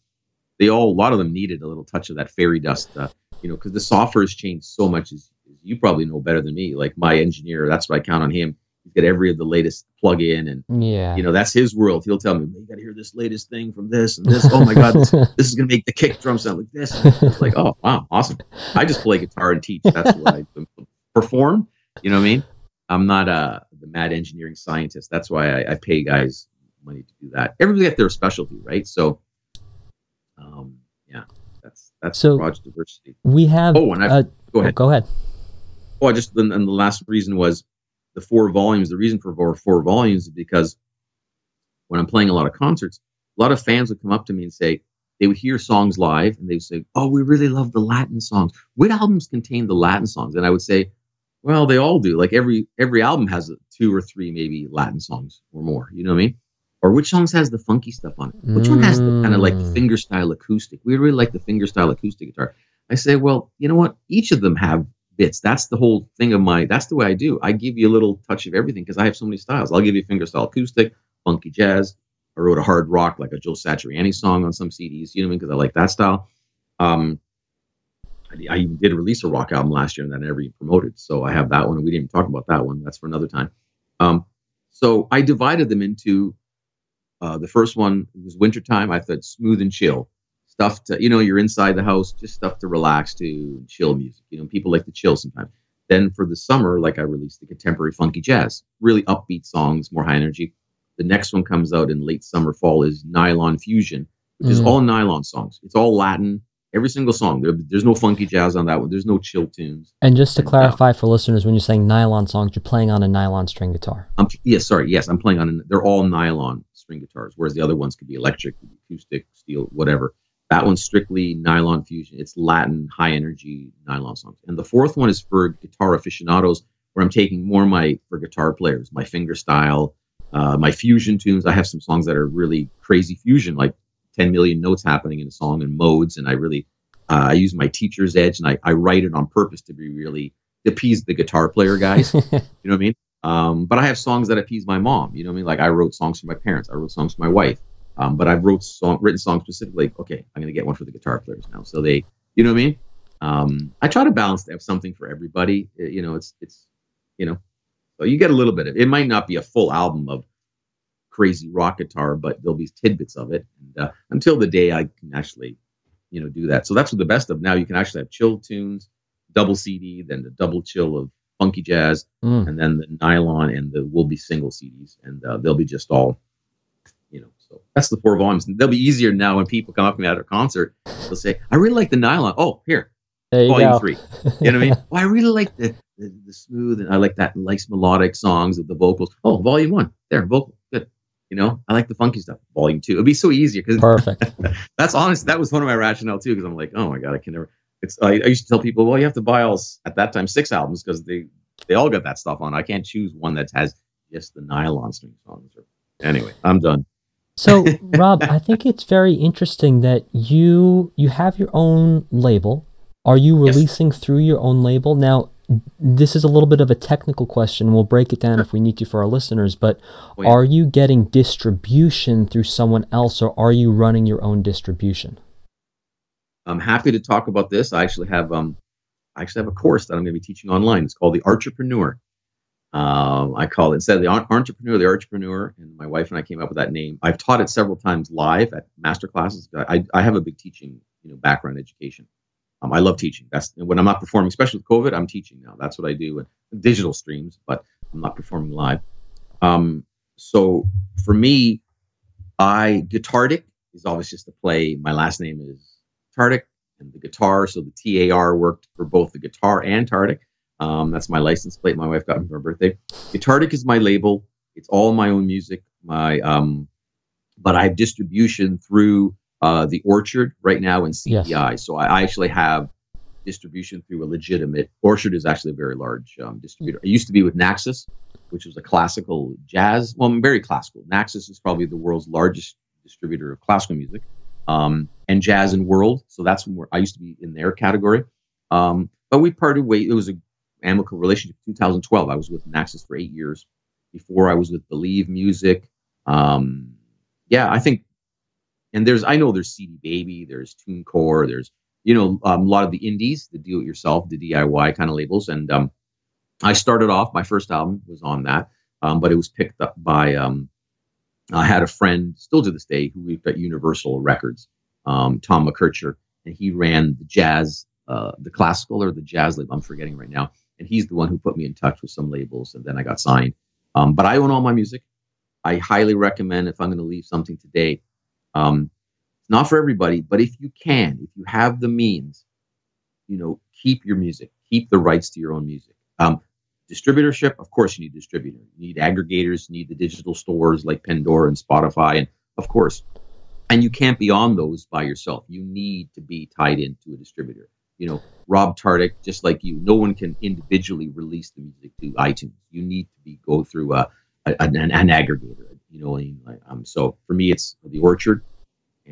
They all, a lot of them needed a little touch of that fairy dust. Uh, You know, because the software has changed so much, as, as you probably know better than me. Like my engineer, that's why I count on him. He's got every of the latest plug-in, and yeah, you know, that's his world. He'll tell me, you got to hear this latest thing from this and this. Oh my God, this, this is gonna make the kick drum sound like this. It's like, oh wow, awesome. I just play guitar and teach. That's what I perform. You know what I mean? I'm not a the mad engineering scientist. That's why I, I pay guys money to do that. Everybody got their specialty, right? So, um, yeah. That's that's so broad diversity. We have. Oh, and I uh, go ahead. Go ahead. Oh, I just and the last reason was the four volumes. The reason for four, four volumes is because when I'm playing a lot of concerts, a lot of fans would come up to me and say they would hear songs live and they would say, "Oh, we really love the Latin songs. What albums contain the Latin songs?" And I would say, "Well, they all do. Like every every album has two or three maybe Latin songs or more. You know what I mean?" Or which songs has the funky stuff on it? Which one has the kind of like finger style acoustic? We really like the finger style acoustic guitar. I say, well, you know what? Each of them have bits. That's the whole thing of my, that's the way I do. I give you a little touch of everything because I have so many styles. I'll give you finger style acoustic, funky jazz. I wrote a hard rock, like a Joe Satriani song on some C Ds, you know what I mean? Because I like that style. Um, I, I even did release a rock album last year and that I never even promoted. So I have that one. We didn't even talk about that one. That's for another time. Um, so I divided them into Uh, the first one was wintertime. I thought smooth and chill. Stuff to, you know, you're inside the house, just stuff to relax to, chill music. You know, people like to chill sometimes. Then for the summer, like I released the contemporary funky jazz, really upbeat songs, more high energy. The next one comes out in late summer, fall is Nylon Fusion, which mm. is all nylon songs. It's all Latin. Every single song. There, there's no funky jazz on that one. There's no chill tunes. And just to and clarify now, for listeners, when you're saying nylon songs, you're playing on a nylon string guitar. Um, yes, sorry. Yes, I'm playing on a, they're all nylon string guitars, whereas the other ones could be electric, acoustic, steel, whatever. That one's strictly Nylon Fusion. It's Latin, high energy nylon songs. And the fourth one is for guitar aficionados, where I'm taking more of my, for guitar players, my finger style, uh, my fusion tunes. I have some songs that are really crazy fusion, like ten million notes happening in a song and modes. And I really, uh, I use my teacher's edge and I, I write it on purpose to be really to appease the guitar player guys. You know what I mean? Um, but I have songs that appease my mom. You know what I mean? Like I wrote songs for my parents. I wrote songs for my wife. Um, but I've wrote song, written songs specifically. Like, okay, I'm going to get one for the guitar players now. So they, you know what I mean? Um, I try to balance to have something for everybody. It, you know, it's, it's, you know, so you get a little bit of, it might not be a full album of crazy rock guitar, but there'll be tidbits of it, and uh, until the day I can actually, you know, do that. So that's what the best of now. You can actually have chill tunes, double C D, then the double chill of funky jazz, mm. and then the nylon and the will be single C Ds, and uh, they'll be just all, you know. So that's the four volumes. They'll be easier now when people come up to me at a concert. They'll say, "I really like the nylon." Oh, here, there you volume go. Three. You know what I mean? Oh, I really like the, the the smooth, and I like that nice melodic songs with the vocals. Oh, volume one, there, vocal. You know, I like the funky stuff. Volume two, it'd be so easier because perfect. That's honest. That was one of my rationale too, because I'm like, oh my god, I can never. It's I, I used to tell people, well, you have to buy all at that time six albums because they they all got that stuff on. I can't choose one that has just the nylon string songs. Anyway, I'm done. So Rob, I think it's very interesting that you you have your own label. Are you releasing yes. through your own label now? This is a little bit of a technical question. We'll break it down if we need to for our listeners, but oh, yeah. are you getting distribution through someone else or are you running your own distribution? I'm happy to talk about this. I actually have, um, I actually have a course that I'm going to be teaching online. It's called The Artrepreneur. Um, I call it instead of the entrepreneur, the Artrepreneur, and my wife and I came up with that name. I've taught it several times live at master classes. I, I have a big teaching, you know, background education. Um, I love teaching. That's when I'm not performing, especially with COVID, I'm teaching now. That's what I do with digital streams, but I'm not performing live. Um, so for me, I Guitardic is always just a play. My last name is Tardik and the guitar. So the T A R worked for both the guitar and Tardik. Um, that's my license plate my wife got me for her birthday. Guitardic is my label. It's all my own music. My um, but I have distribution through Uh, the Orchard right now in C D I. Yes. So I, I actually have distribution through a legitimate. Orchard is actually a very large um, distributor. It used to be with Naxos, which was a classical jazz. Well, very classical. Naxos is probably the world's largest distributor of classical music um, and jazz and world. So that's when we're, I used to be in their category. Um, but we parted ways. It was an amicable relationship. two thousand twelve, I was with Naxos for eight years. Before I was with Believe Music. Um, yeah, I think. And there's, I know there's C D Baby, there's TuneCore, there's, you know, um, a lot of the indies, the do-it-yourself, the D I Y kind of labels. And um, I started off, my first album was on that, um, but it was picked up by, um, I had a friend, still to this day, who worked at Universal Records, um, Tom McKercher, and he ran the jazz, uh, the classical or the jazz label, I'm forgetting right now. And he's the one who put me in touch with some labels, and then I got signed. Um, but I own all my music. I highly recommend if I'm going to leave something today, Um, not for everybody, but if you can, if you have the means, you know, keep your music, keep the rights to your own music. Um, distributorship, of course, you need distributor, you need aggregators, you need the digital stores like Pandora and Spotify, and of course, and you can't be on those by yourself. You need to be tied into a distributor. You know, Rob Tardik, just like you, no one can individually release the music to iTunes. You need to be go through a, a an, an aggregator. You know what I mean? Um, so for me, it's The Orchard,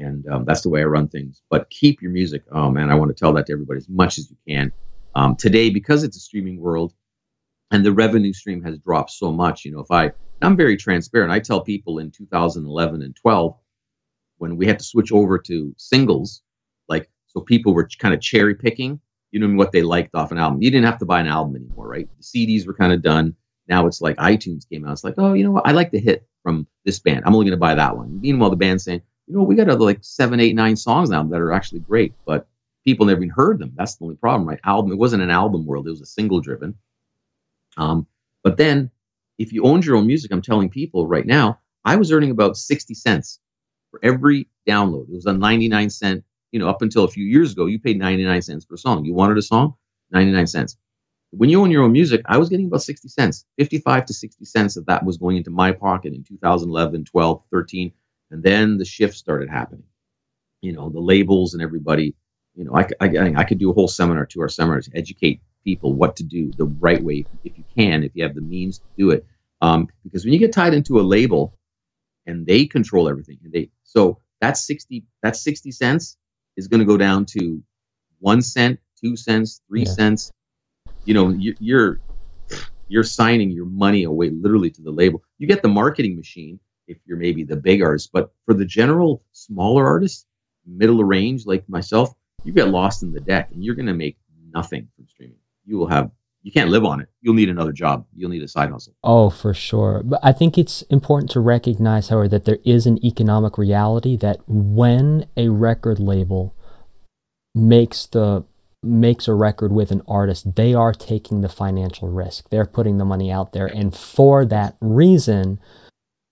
and um, that's the way I run things. But keep your music. Oh, man, I want to tell that to everybody as much as you can. Um, today, because it's a streaming world, and the revenue stream has dropped so much, you know, if I, I'm very transparent. I tell people in two thousand eleven and twelve, when we had to switch over to singles, like, so people were kind of cherry picking, you know, what they liked off an album. You didn't have to buy an album anymore, right? The C Ds were kind of done. Now it's like iTunes came out. It's like, oh, you know what? I like the hit. from this band. I'm only going to buy that one. Meanwhile, the band's saying, you know, we got other like seven, eight, nine songs now that are actually great, but people never even heard them. That's the only problem, right? Album. It wasn't an album world. It was a single driven. Um, but then if you owned your own music, I'm telling people right now, I was earning about sixty cents for every download. It was a ninety-nine cent, you know, up until a few years ago, you paid ninety-nine cents per song. You wanted a song, ninety-nine cents. When you own your own music, I was getting about sixty cents, fifty-five to sixty cents of that was going into my pocket in two thousand eleven, twelve, thirteen. And then the shift started happening. You know, the labels and everybody, you know, I, I, I could do a whole seminar, two-hour seminar to educate people what to do the right way if you can, if you have the means to do it. Um, because when you get tied into a label and they control everything, and they so that sixty, that sixty cents is going to go down to one cent, two cents, three yeah. cents. You know, you, you're you're signing your money away literally to the label. You get the marketing machine if you're maybe the big artist, but for the general smaller artists, middle range like myself, you get lost in the deck and you're going to make nothing from streaming. You will have you can't live on it. You'll need another job. You'll need a side hustle. Oh, for sure. But I think it's important to recognize, however, that there is an economic reality that when a record label makes the makes a record with an artist, they are taking the financial risk. They're putting the money out there. And for that reason,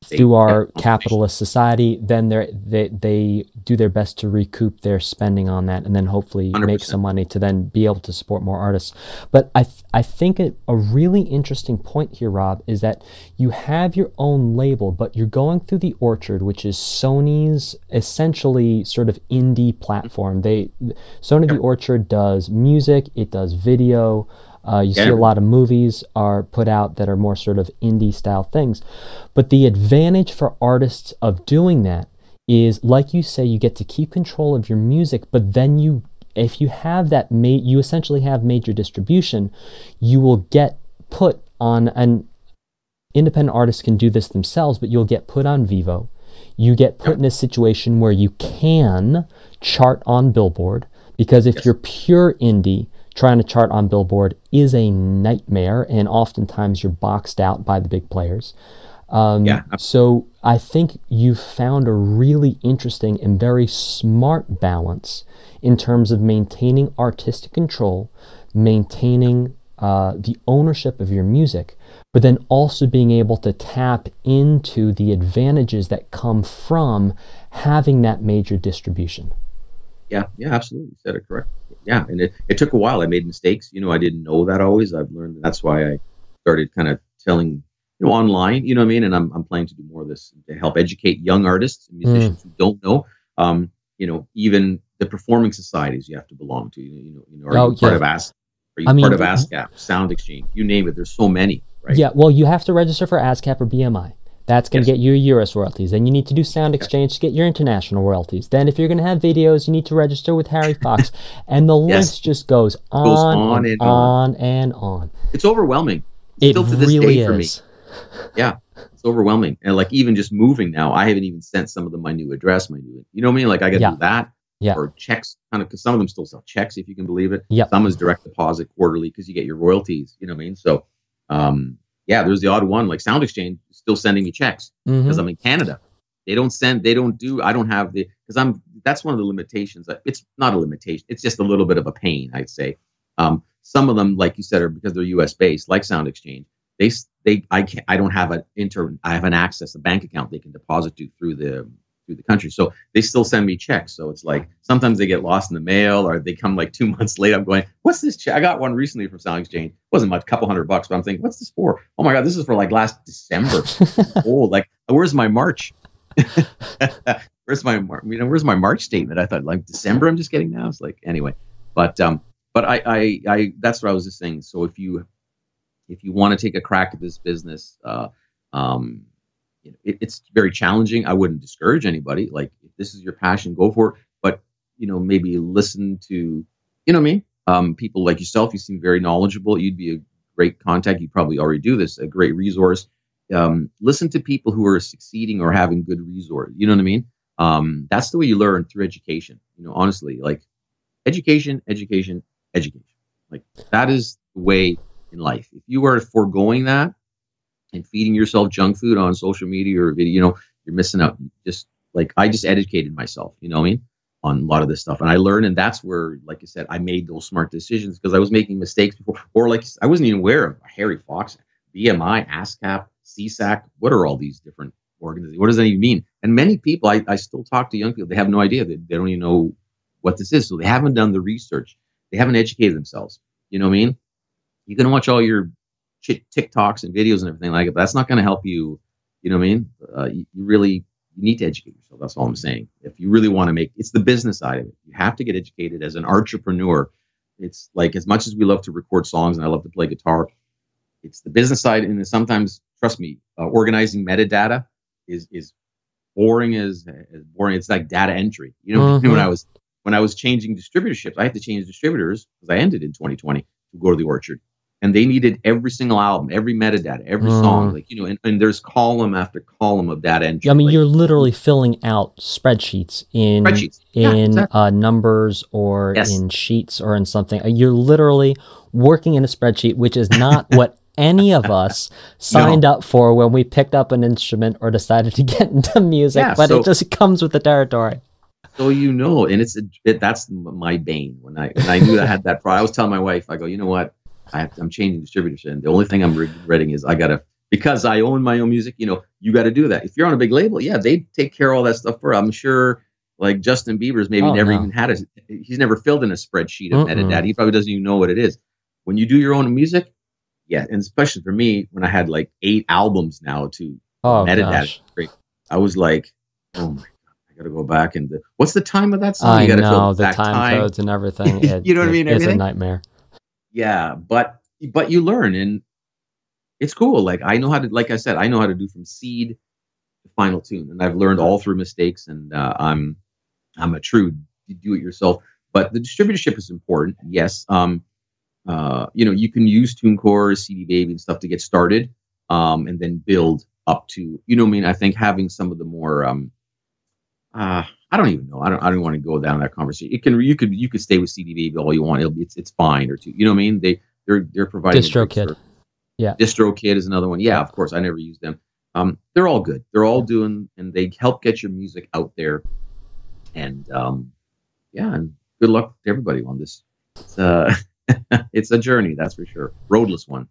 through our capitalist society, then they they they do their best to recoup their spending on that, and then hopefully one hundred percent make some money to then be able to support more artists. But I th I think it, a really interesting point here, Rob, is that you have your own label, but you're going through The Orchard, which is Sony's essentially sort of indie platform. They Sony yep. The Orchard does music, it does video. Uh, you yeah. see a lot of movies are put out that are more sort of indie style things. But the advantage for artists of doing that is, like you say, you get to keep control of your music, but then you, if you have that, ma you essentially have major distribution, you will get put on, an independent artists can do this themselves, but you'll get put on Vivo. You get put yeah. in a situation where you can chart on Billboard, because if yes. you're pure indie, trying to chart on Billboard is a nightmare, and oftentimes you're boxed out by the big players. Um, yeah. So I think you've found a really interesting and very smart balance in terms of maintaining artistic control, maintaining uh, the ownership of your music, but then also being able to tap into the advantages that come from having that major distribution. Yeah, yeah, absolutely. You said it correctly. Yeah, and it, it took a while. I made mistakes. You know, I didn't know that always. I've learned that. That's why I started kind of telling, you know, online, you know what I mean? And I'm, I'm planning to do more of this to help educate young artists and musicians mm. who don't know, um, you know, even the performing societies you have to belong to. You know, you know are oh, you yeah. part of ASCAP? Are you I part mean, of ASCAP, Sound Exchange? You name it. There's so many, right? Yeah, well, you have to register for ASCAP or B M I. That's going to yes. get you U S royalties. Then you need to do Sound Exchange to get your international royalties. Then if you're going to have videos, you need to register with Harry Fox. And the yes. list just goes on, goes on, and, and on. on and on. It's overwhelming. It Still to this really day for is. me. Yeah, it's overwhelming. And like even just moving now, I haven't even sent some of them my new address, my new, you know what I mean? Like I got to yeah. do that. Yeah. Or checks, kind of, because some of them still sell checks, if you can believe it. Yep. Some is direct deposit quarterly because you get your royalties, you know what I mean? So, um, yeah, there's the odd one like Sound Exchange still sending me checks because mm-hmm. I'm in Canada. They don't send, they don't do, I don't have the, because I'm, that's one of the limitations. It's not a limitation. It's just a little bit of a pain, I'd say. Um, some of them, like you said, are because they're U S based, like Sound Exchange. They, they, I can't, I don't have an inter, I have an access, a bank account they can deposit to through the, through the country. So they still send me checks. So it's like, sometimes they get lost in the mail or they come like two months late. I'm going, what's this check? I got one recently from Sound Exchange. It wasn't much, a couple hundred bucks, but I'm thinking, what's this for? Oh my God, this is for like last December. Oh, like, where's my March? where's my, you know, where's my March statement? I thought like December I'm just getting now. It's like, anyway, but, um, but I, I, I, that's what I was just saying. So if you, if you want to take a crack at this business, uh, um, you know, it, it's very challenging. I wouldn't discourage anybody. Like, if this is your passion, go for it. But, you know, maybe listen to, you know what I mean? Um, people like yourself, you seem very knowledgeable. You'd be a great contact. You probably already do this, a great resource. Um, listen to people who are succeeding or having good resource. You know what I mean? Um, that's the way you learn, through education. You know, honestly, like education, education, education. Like that is the way in life. If you are foregoing that, and feeding yourself junk food on social media or video, you know, you're missing out. Just like, I just educated myself, you know what I mean, on a lot of this stuff. And I learned, and that's where, like I said, I made those smart decisions, because I was making mistakes before, or like, I wasn't even aware of Harry Fox, B M I, ASCAP, C SAC. What are all these different organizations? What does that even mean? And many people, I, I still talk to young people, they have no idea. They, they don't even know what this is. So they haven't done the research. They haven't educated themselves. You know what I mean? You can watch all your TikToks and videos and everything like that. But that's not going to help you. You know what I mean? Uh, you, you really you need to educate yourself. That's all I'm saying. If you really want to make, it's the business side of it. You have to get educated as an entrepreneur. It's like, as much as we love to record songs and I love to play guitar, it's the business side. And sometimes, trust me, uh, organizing metadata is is boring as, as boring. It's like data entry. You know, mm-hmm. when I was when I was changing distributorships, I had to change distributors because I ended in twenty twenty to go to the Orchard. And they needed every single album, every metadata, every mm. song, like, you know, and, and there's column after column of data entry. I mean, like, you're literally filling out spreadsheets in spreadsheets. in yeah, exactly. uh, numbers or yes. in sheets or in something. You're literally working in a spreadsheet, which is not what any of us signed no. up for when we picked up an instrument or decided to get into music, yeah, but so, it just comes with the territory. So, you know, and it's a, it, that's my bane. When I when I knew I had that problem, I was telling my wife, I go, you know what? I have to, I'm changing distributors, and the only thing I'm regretting is I gotta, because I own my own music. You know, you got to do that. If you're on a big label, yeah, they take care of all that stuff for. I'm sure, like Justin Bieber's maybe oh, never no. even had a, he's never filled in a spreadsheet of uh-uh. metadata. He probably doesn't even know what it is. When you do your own music, yeah, and especially for me, when I had like eight albums now to oh, metadata, gosh. I was like, oh my. Got to go back and the, what's the time of that song? I you gotta know the time, time codes and everything. It, you know what it, I mean? It's everything? A nightmare. Yeah, but but you learn, and it's cool. Like I know how to, like I said, I know how to do from seed to final tune, and I've learned all through mistakes. And uh, I'm I'm a true do-it-yourself. But the distributorship is important. Yes, um, uh, you know, you can use TuneCore, C D Baby, and stuff to get started, um, and then build up to, you know what I mean? I think having some of the more um, Uh, I don't even know. I don't. I don't want to go down that conversation. It can. You could. You could stay with C D Baby all you want. It'll be. It's. It's fine. Or two. You know what I mean? They. They're. They're providing. DistroKid. Yeah. DistroKid is another one. Yeah. Of course. I never use them. Um. They're all good. They're all doing, and they help get your music out there. And um, yeah. And good luck to everybody on this. It's, uh, it's a journey, that's for sure. Roadless one.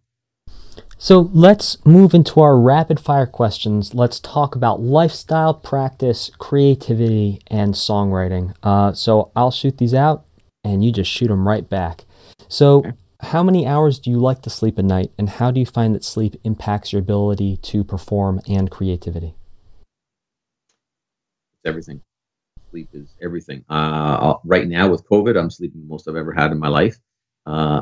So let's move into our rapid fire questions. Let's talk about lifestyle, practice, creativity, and songwriting. Uh, so I'll shoot these out and you just shoot them right back. So okay. How many hours do you like to sleep a night, and how do you find that sleep impacts your ability to perform and creativity? It's everything. Sleep is everything. Uh, right now with COVID, I'm sleeping the most I've ever had in my life. Uh,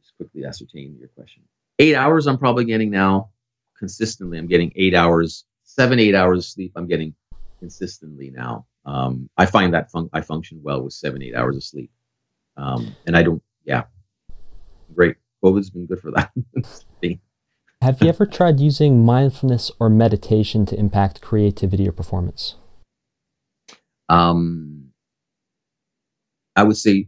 just quickly ascertain your question. Eight hours I'm probably getting now consistently. I'm getting eight hours, seven, eight hours of sleep I'm getting consistently now. Um, I find that fun- I function well with seven, eight hours of sleep. Um, and I don't, yeah, great. COVID's been good for that. Have you ever tried using mindfulness or meditation to impact creativity or performance? Um, I would say,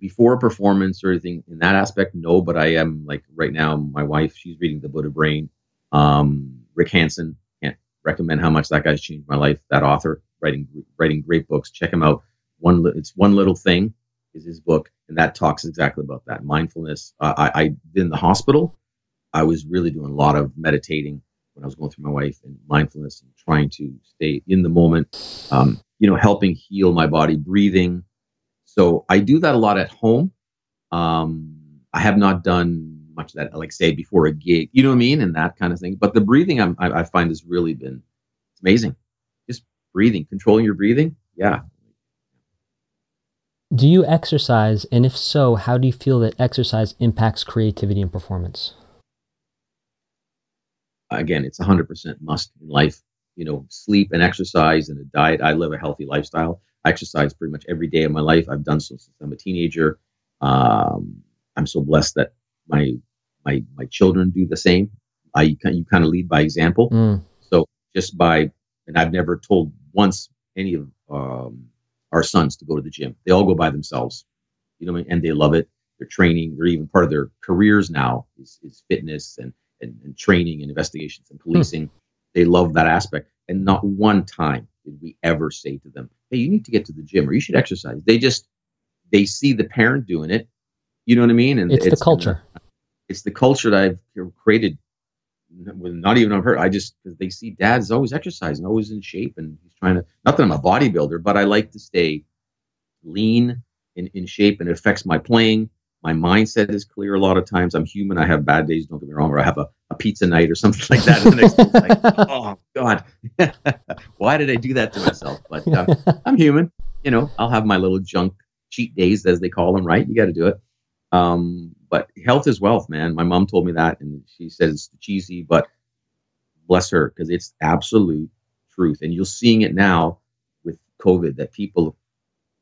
before a performance or anything in that aspect, no, but I am, like right now, my wife, she's reading The Buddha Brain. Um, Rick Hansen, can't recommend how much that guy's changed my life. That author, writing writing great books. Check him out. One, li- it's One Little Thing is his book, and that talks exactly about that mindfulness. Uh, I, I in the hospital, I was really doing a lot of meditating when I was going through my wife, and mindfulness and trying to stay in the moment. Um, you know, helping heal my body, breathing. So I do that a lot at home. Um, I have not done much of that, like say before a gig, you know what I mean? And that kind of thing. But the breathing I'm, I, I find has really been, it's amazing. Just breathing, controlling your breathing. Yeah. Do you exercise? And if so, how do you feel that exercise impacts creativity and performance? Again, it's a hundred percent must in life, you know, sleep and exercise and a diet. I live a healthy lifestyle. I exercise pretty much every day of my life. I've done so since I'm a teenager. Um, I'm so blessed that my my my children do the same. I you kind of lead by example. Mm. So just by, and I've never told once any of um, our sons to go to the gym. They all go by themselves, you know what I mean? And they love it. They're training. They're even part of their careers now is, is fitness and and, and training and investigations and policing. Hmm. They love that aspect. And not one time did we ever say to them, hey, you need to get to the gym or you should exercise. They just, they see the parent doing it. You know what I mean? And it's, it's the culture. It's the culture that I've created. Not even I've heard. I just, they see dad's always exercising, always in shape. And he's trying to, not that I'm a bodybuilder, but I like to stay lean in, in shape, and it affects my playing. My mindset is clear a lot of times. I'm human. I have bad days, don't get me wrong, or I have a, a pizza night or something like that. And the next day it's like, oh, God, why did I do that to myself? But um, I'm human. You know, I'll have my little junk cheat days, as they call them, right? You got to do it. Um, but health is wealth, man. My mom told me that, and she says it's cheesy, but bless her, because it's absolute truth. And you're seeing it now with COVID that people,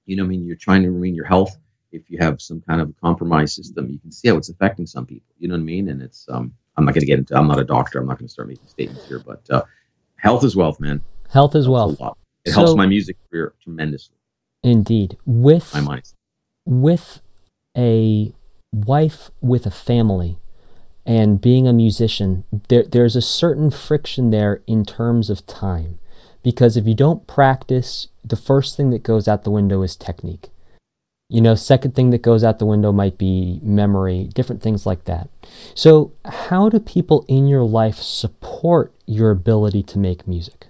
you know what I mean? You're trying to remain your health. If you have some kind of a compromised system, you can see how it's affecting some people. You know what I mean? And it's, um, I'm not going to get into, I'm not a doctor. I'm not going to start making statements here, but uh, health is wealth, man. Health is wealth. It so, helps my music career tremendously. Indeed. With, my mindset. With a wife, with a family, and being a musician, there there's a certain friction there in terms of time. Because if you don't practice, the first thing that goes out the window is technique. You know, second thing that goes out the window might be memory, different things like that. So how do people in your life support your ability to make music?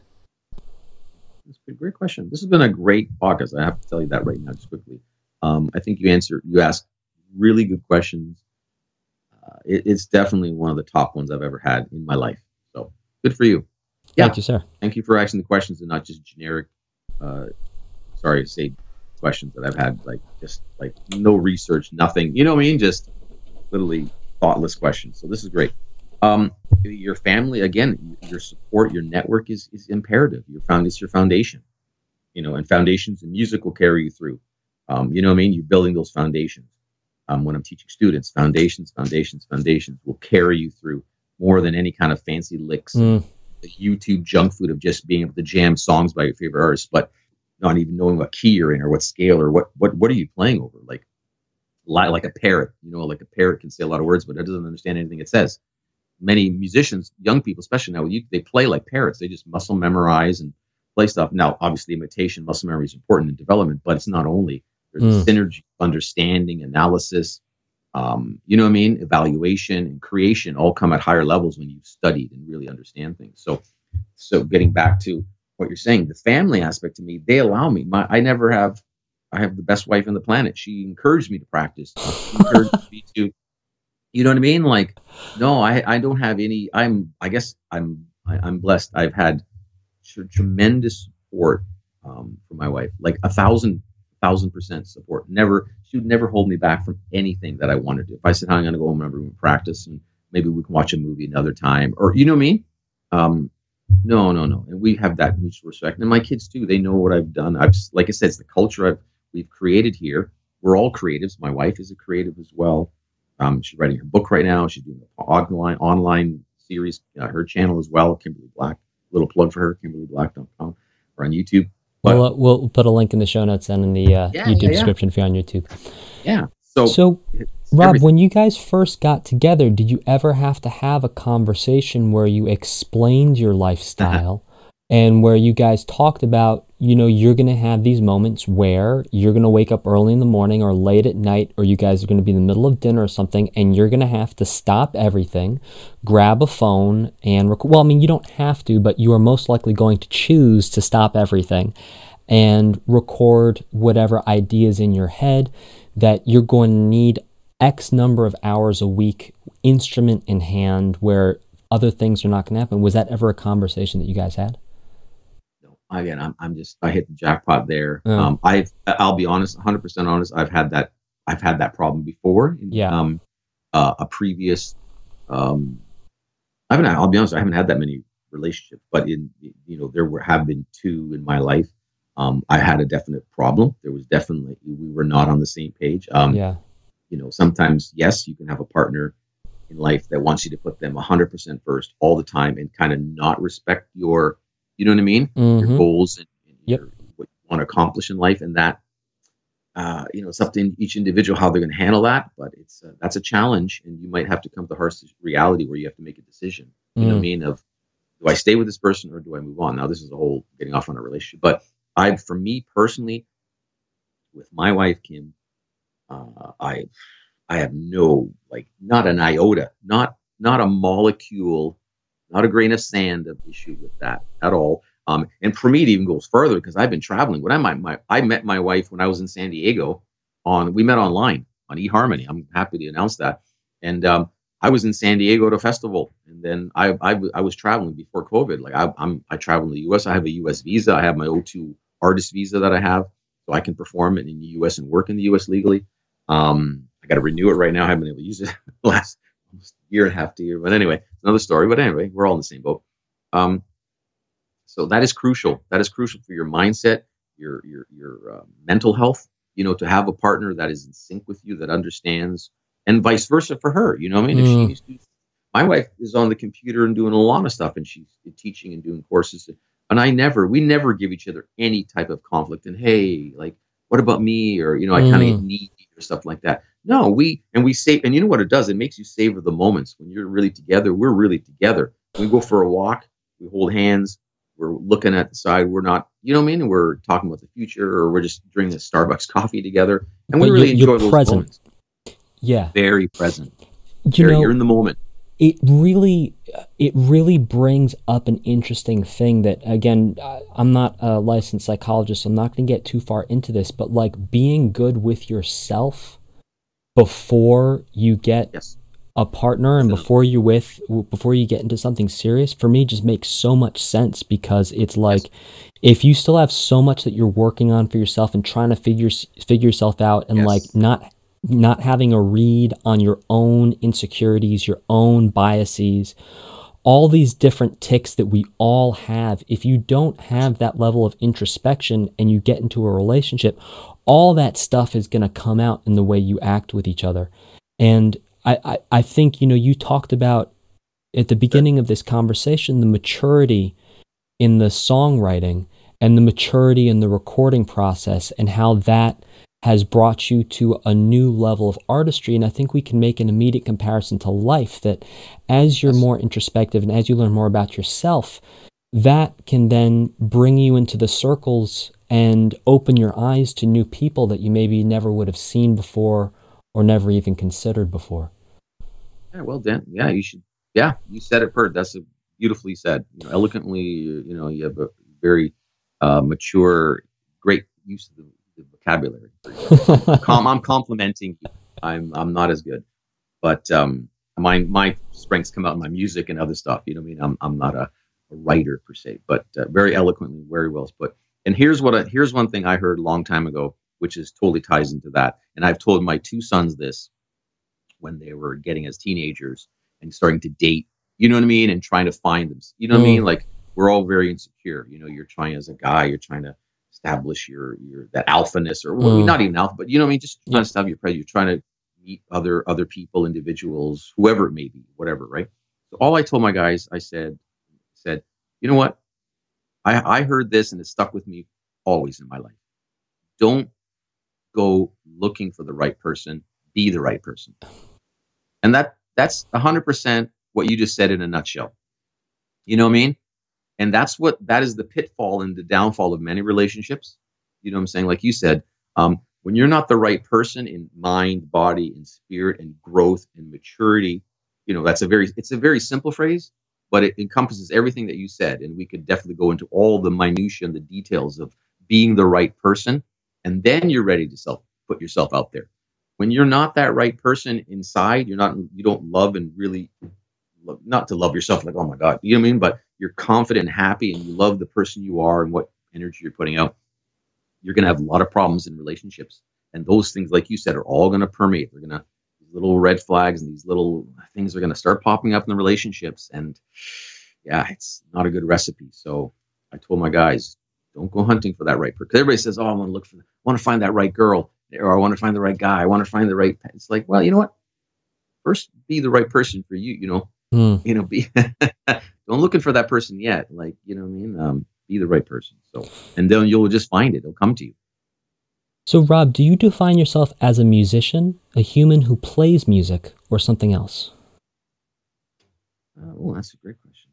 That's a great question. This has been a great podcast. I have to tell you that right now, just quickly. Um, I think you answered, you asked really good questions. Uh, it, it's definitely one of the top ones I've ever had in my life. So good for you. Yeah. Thank you, sir. Thank you for asking the questions and not just generic, uh, sorry to say, questions that I've had, like just like no research, nothing, you know what I mean? Just literally thoughtless questions. So this is great. Um, your family, again, your support, your network is, is imperative. Your found, it's your foundation, you know, and foundations in music will carry you through. Um, you know what I mean? You're building those foundations. Um, when I'm teaching students, foundations, foundations, foundations will carry you through more than any kind of fancy licks, mm. the YouTube junk food of just being able to jam songs by your favorite artists, but not even knowing what key you're in or what scale or what what what are you playing over, like like a parrot, you know, like a parrot can say a lot of words but it doesn't understand anything it says. Many musicians, young people especially now, you, they play like parrots. They just muscle memorize and play stuff. Now obviously imitation, muscle memory is important in development, but it's not only, there's mm. synergy, understanding, analysis, um you know what I mean, evaluation and creation all come at higher levels when you've studied and really understand things. So so getting back to what you're saying, the family aspect to me, they allow me. My, I never have, I have the best wife on the planet. She encouraged me to practice. She encouraged me to, you know what I mean? Like, no, I, I don't have any, I'm, I guess I'm, I, I'm blessed. I've had tr tremendous support um, from my wife, like a thousand, thousand percent support. Never, she would never hold me back from anything that I wanted to. If I said, oh, I'm going to go home and room practice and maybe we can watch a movie another time or, you know what I mean? Um, No, no, no. And we have that mutual respect. And my kids too, they know what I've done. I've, like I said, it's the culture I've, we've created here. We're all creatives. My wife is a creative as well. Um, she's writing her book right now. She's doing an online, online series, uh, her channel as well, Kimberly Black. Little plug for her, Kimberly Black dot com, or on YouTube. But, we'll, uh, we'll put a link in the show notes and in the uh, yeah, YouTube yeah, yeah. description if you're on YouTube. Yeah. So, so Rob, everything. When you guys first got together, did you ever have to have a conversation where you explained your lifestyle uh-huh. and where you guys talked about, you know, you're going to have these moments where you're going to wake up early in the morning or late at night, or you guys are going to be in the middle of dinner or something, and you're going to have to stop everything, grab a phone and record. Well, I mean, you don't have to, but you are most likely going to choose to stop everything and record whatever ideas in your head that you're going to need X number of hours a week, instrument in hand, where other things are not going to happen. Was that ever a conversation that you guys had? No, again, I'm, I'm just, I hit the jackpot there. Oh. Um, I, I'll be honest, one hundred percent honest. I've had that, I've had that problem before. Yeah. Um, uh, a previous, um, I haven't, I'll be honest, I haven't had that many relationships, but in, you know, there were, have been two in my life. Um, I had a definite problem. There was definitely, we were not on the same page. Um, yeah. You know, sometimes, yes, you can have a partner in life that wants you to put them one hundred percent first all the time and kind of not respect your, you know what I mean? Mm-hmm. Your goals and, and yep. your, what you want to accomplish in life. And that Uh, you know, it's up to each individual how they're going to handle that, but it's uh, that's a challenge, and you might have to come to harsh reality where you have to make a decision. You mm. know what I mean? Of do I stay with this person or do I move on? Now, this is a whole getting off on a relationship, but I, for me personally, with my wife Kim, uh, I, I have no like, not an iota, not not a molecule, not a grain of sand of issue with that at all. Um, and for me, it even goes further because I've been traveling. When I my, my I met my wife when I was in San Diego, on we met online on eHarmony. I'm happy to announce that. And um, I was in San Diego at a festival, and then I I, I was traveling before COVID. Like I, I'm I travel in the U S. I have a U S visa. I have my O two artist visa that I have, so I can perform in the U S and work in the U S legally. Um, I got to renew it right now. I haven't been able to use it the last almost year and a half to year. But anyway, another story. But anyway, we're all in the same boat. Um, So that is crucial. That is crucial for your mindset, your your your uh, mental health. You know, to have a partner that is in sync with you, that understands, and vice versa for her. You know what I mean? Mm. If she used to, my wife is on the computer and doing a lot of stuff, and she's teaching and doing courses. And I never, we never give each other any type of conflict. And hey, like, what about me? Or you know, mm. I kind of get needy or stuff like that. No, we and we save. And you know what it does? It makes you savor the moments when you're really together. We're really together. We go for a walk. We hold hands. We're looking at the side. We're not, you know what I mean? We're talking about the future, or we're just drinking a Starbucks coffee together. And we but really you're, enjoy you're those present. moments. Yeah. Very present. You Very, know, you're in the moment. It really, it really brings up an interesting thing that, again, I'm not a licensed psychologist, so I'm not going to get too far into this, but like being good with yourself before you get yes. a partner and before you with before you get into something serious, for me, just makes so much sense, because it's like if you still have so much that you're working on for yourself and trying to figure figure yourself out, and yes. like not not having a read on your own insecurities, your own biases, all these different tics that we all have, if you don't have that level of introspection and you get into a relationship, all that stuff is going to come out in the way you act with each other. And I, I, I think, you know, you talked about at the beginning of this conversation, the maturity in the songwriting and the maturity in the recording process, and how that has brought you to a new level of artistry. And I think we can make an immediate comparison to life, that as you're more introspective and as you learn more about yourself, that can then bring you into the circles and open your eyes to new people that you maybe never would have seen before, or never even considered before. Yeah, well, Dan, yeah, you should, yeah, you said it, Bert. That's a beautifully said, you know, eloquently, you know, you have a very uh, mature, great use of the, the vocabulary. Com- I'm complimenting you. I'm I'm not as good, but um, my my strengths come out in my music and other stuff. You know what I mean? I'm I'm not a, a writer per se, but uh, very eloquently, very well put. And here's what I, here's one thing I heard a long time ago, which is totally ties into that. And I've told my two sons this when they were getting as teenagers and starting to date, you know what I mean? And trying to find them, you know what mm. I mean? Like we're all very insecure. You know, you're trying as a guy, you're trying to establish your, your, that alphaness, or well, mm. not even alpha, but you know what I mean? Just trying to stop your pride. You're trying to meet other, other people, individuals, whoever it may be, whatever. Right. So all I told my guys, I said, said, you know what? I, I heard this and it stuck with me always in my life. Don't go looking for the right person, be the right person. And that that's one hundred percent what you just said in a nutshell. You know what I mean? And that's what, that is the pitfall and the downfall of many relationships. You know what I'm saying? Like you said, um, when you're not the right person in mind, body, and spirit, and growth, and maturity, you know, that's a very, it's a very simple phrase, but it encompasses everything that you said. And we could definitely go into all the minutiae and the details of being the right person. And then you're ready to self put yourself out there. When you're not that right person inside, you're not, you don't love and really love, not to love yourself like, oh my God, you know what I mean? But you're confident and happy and you love the person you are and what energy you're putting out. You're going to have a lot of problems in relationships. And those things, like you said, are all going to permeate. They're going to, these little red flags and these little things are going to start popping up in the relationships. And yeah, it's not a good recipe. So I told my guys, don't go hunting for that right person. Everybody says, oh, I want to look for, I want to find that right girl, or I want to find the right guy. I want to find the right. It's like, well, you know what? First, be the right person for you. You know, mm. you know, be don't looking for that person yet. Like, you know what I mean? Um, be the right person. So, and then you'll just find it. It'll come to you. So Rob, do you define yourself as a musician, a human who plays music, or something else? Uh, oh, that's a great question.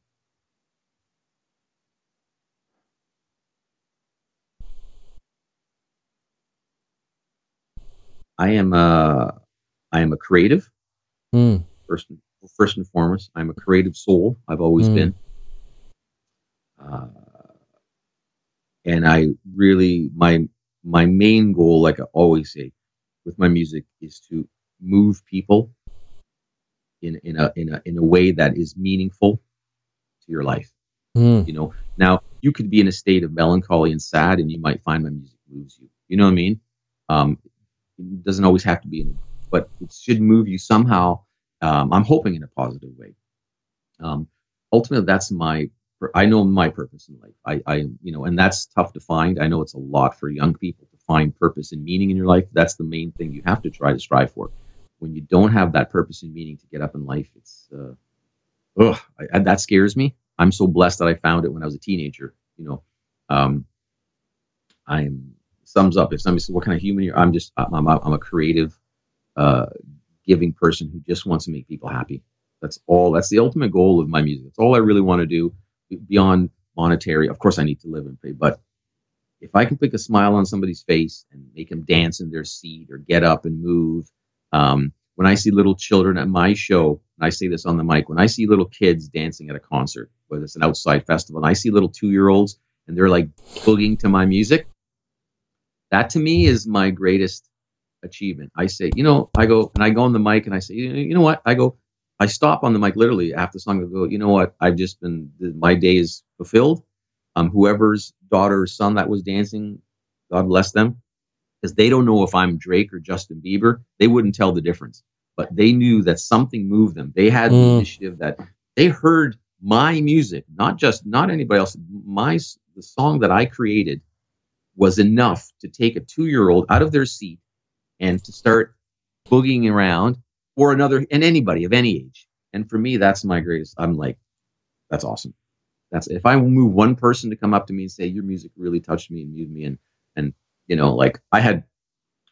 I am a, I am a creative. Mm. First, first and foremost, I'm a creative soul. I've always mm. been. Uh, and I really, my, my main goal, like I always say with my music, is to move people in, in a, in a, in a way that is meaningful to your life. Mm. You know, now you could be in a state of melancholy and sad, and you might find my music moves you, you know what I mean? Um, it doesn't always have to be in, but it should move you somehow. Um, I'm hoping in a positive way. Um, ultimately, that's my, I know my purpose in life. I, I, you know, and that's tough to find. I know it's a lot for young people to find purpose and meaning in your life. That's the main thing you have to try to strive for. When you don't have that purpose and meaning to get up in life, it's, uh, ugh, I, that scares me. I'm so blessed that I found it when I was a teenager. You know, um, I'm sums up. If somebody says, "What kind of human are you?" I'm just, I'm, I'm a creative, uh, giving person who just wants to make people happy. That's all. That's the ultimate goal of my music. That's all I really want to do. Beyond monetary, of course I need to live and pay, but if I can pick a smile on somebody's face and make them dance in their seat or get up and move. Um, when I see little children at my show, and I say this on the mic, when I see little kids dancing at a concert, whether it's an outside festival, and I see little two-year-olds and they're like booging to my music, that to me is my greatest achievement. I say, you know, I go and I go on the mic and I say, you know what? I go, I stop on the mic literally after the song and go, you know what? I've just been, my day is fulfilled. Um, whoever's daughter or son that was dancing, God bless them, because they don't know if I'm Drake or Justin Bieber. They wouldn't tell the difference, but they knew that something moved them. They had mm. the initiative that they heard my music, not just, not anybody else. My, the song that I created was enough to take a two-year-old out of their seat and to start boogieing around. Or another, and anybody of any age. And for me, that's my greatest. I'm like, that's awesome. That's, if I move one person to come up to me and say, your music really touched me and moved me. And, and, you know, like I had,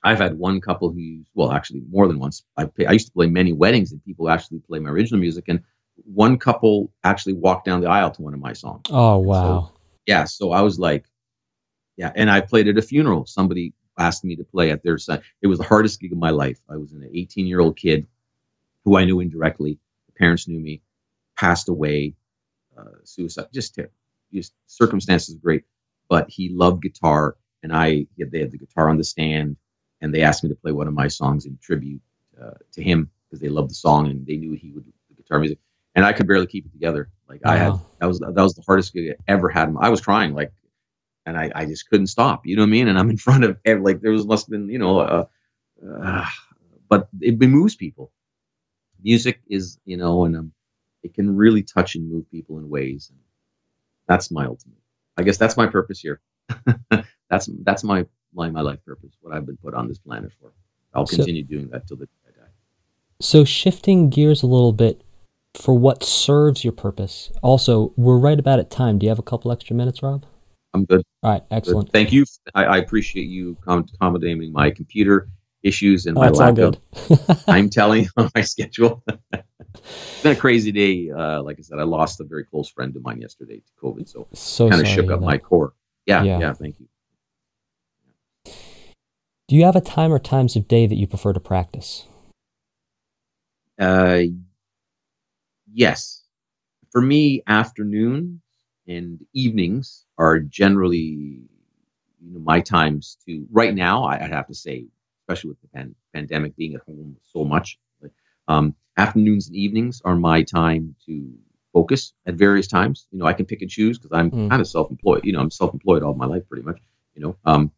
I've had one couple who, well, actually more than once, I, pay, I used to play many weddings and people actually play my original music. And one couple actually walked down the aisle to one of my songs. Oh, wow. So, yeah. So I was like, yeah. And I played at a funeral. Somebody asked me to play at their side. It was the hardest gig of my life. I was an eighteen year old kid who I knew indirectly, the parents knew me, passed away, uh, suicide, just terrible. Just circumstances were great, but he loved guitar, and I, they had the guitar on the stand, and they asked me to play one of my songs in tribute uh, to him because they loved the song and they knew he would the guitar music, and I could barely keep it together. Like wow. I had, that was that was the hardest gig I ever had. I was crying like, and I I just couldn't stop. You know what I mean? And I'm in front of like there was must have been you know, uh, uh, but it moves people. Music is, you know, and um, it can really touch and move people in ways. And that's my ultimate, I guess that's my purpose here. that's, that's my, my, my life purpose, what I've been put on this planet for. I'll continue so, doing that till the day I die. So shifting gears a little bit for what serves your purpose. Also, we're right about at time. Do you have a couple extra minutes, Rob? I'm good. All right. Excellent. Good. Thank you. I, I appreciate you accommodating my computer issues and oh, my lack of time telling on my schedule. It's been a crazy day. Uh, like I said, I lost a very close friend of mine yesterday to COVID, so, so kind of shook up that. my core. Yeah, yeah, yeah. Thank you. Do you have a time or times of day that you prefer to practice? Uh, yes. For me, afternoon and evenings are generally you know, my times to. Right now, I, I'd have to say. Especially with the pan pandemic being at home so much. But, um, afternoons and evenings are my time to focus at various times. You know, I can pick and choose because I'm mm. kind of self-employed. You know, I'm self-employed all my life pretty much. You know, um,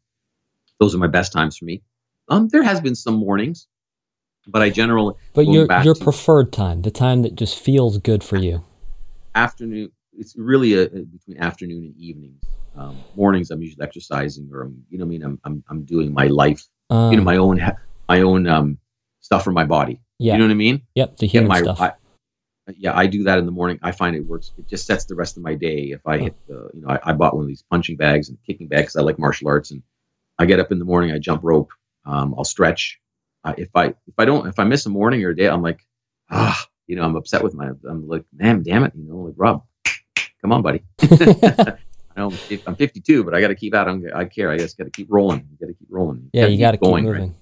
those are my best times for me. Um, there has been some mornings, but I generally. But your your preferred time, the time that just feels good for you. Afternoon. It's really a, a between afternoon and evenings. Um, mornings, I'm usually exercising, or I'm, you know, what I mean, I'm I'm I'm doing my life. Um, you know, my own, my own, um, stuff for my body. Yeah. You know what I mean? Yep. The human my, stuff. I, yeah. I do that in the morning. I find it works. It just sets the rest of my day. If I oh. hit the, you know, I, I bought one of these punching bags and kicking bags. 'Cause I like martial arts, and I get up in the morning, I jump rope, um, I'll stretch. Uh, if I if I don't if I miss a morning or a day, I'm like, ah, you know, I'm upset with my. I'm like, man, damn it, you know, like Rob, come on, buddy. I'm fifty-two, but I got to keep out. I'm, I care. I just got to keep rolling. You got to keep rolling. Yeah, you got to keep going, moving. Right?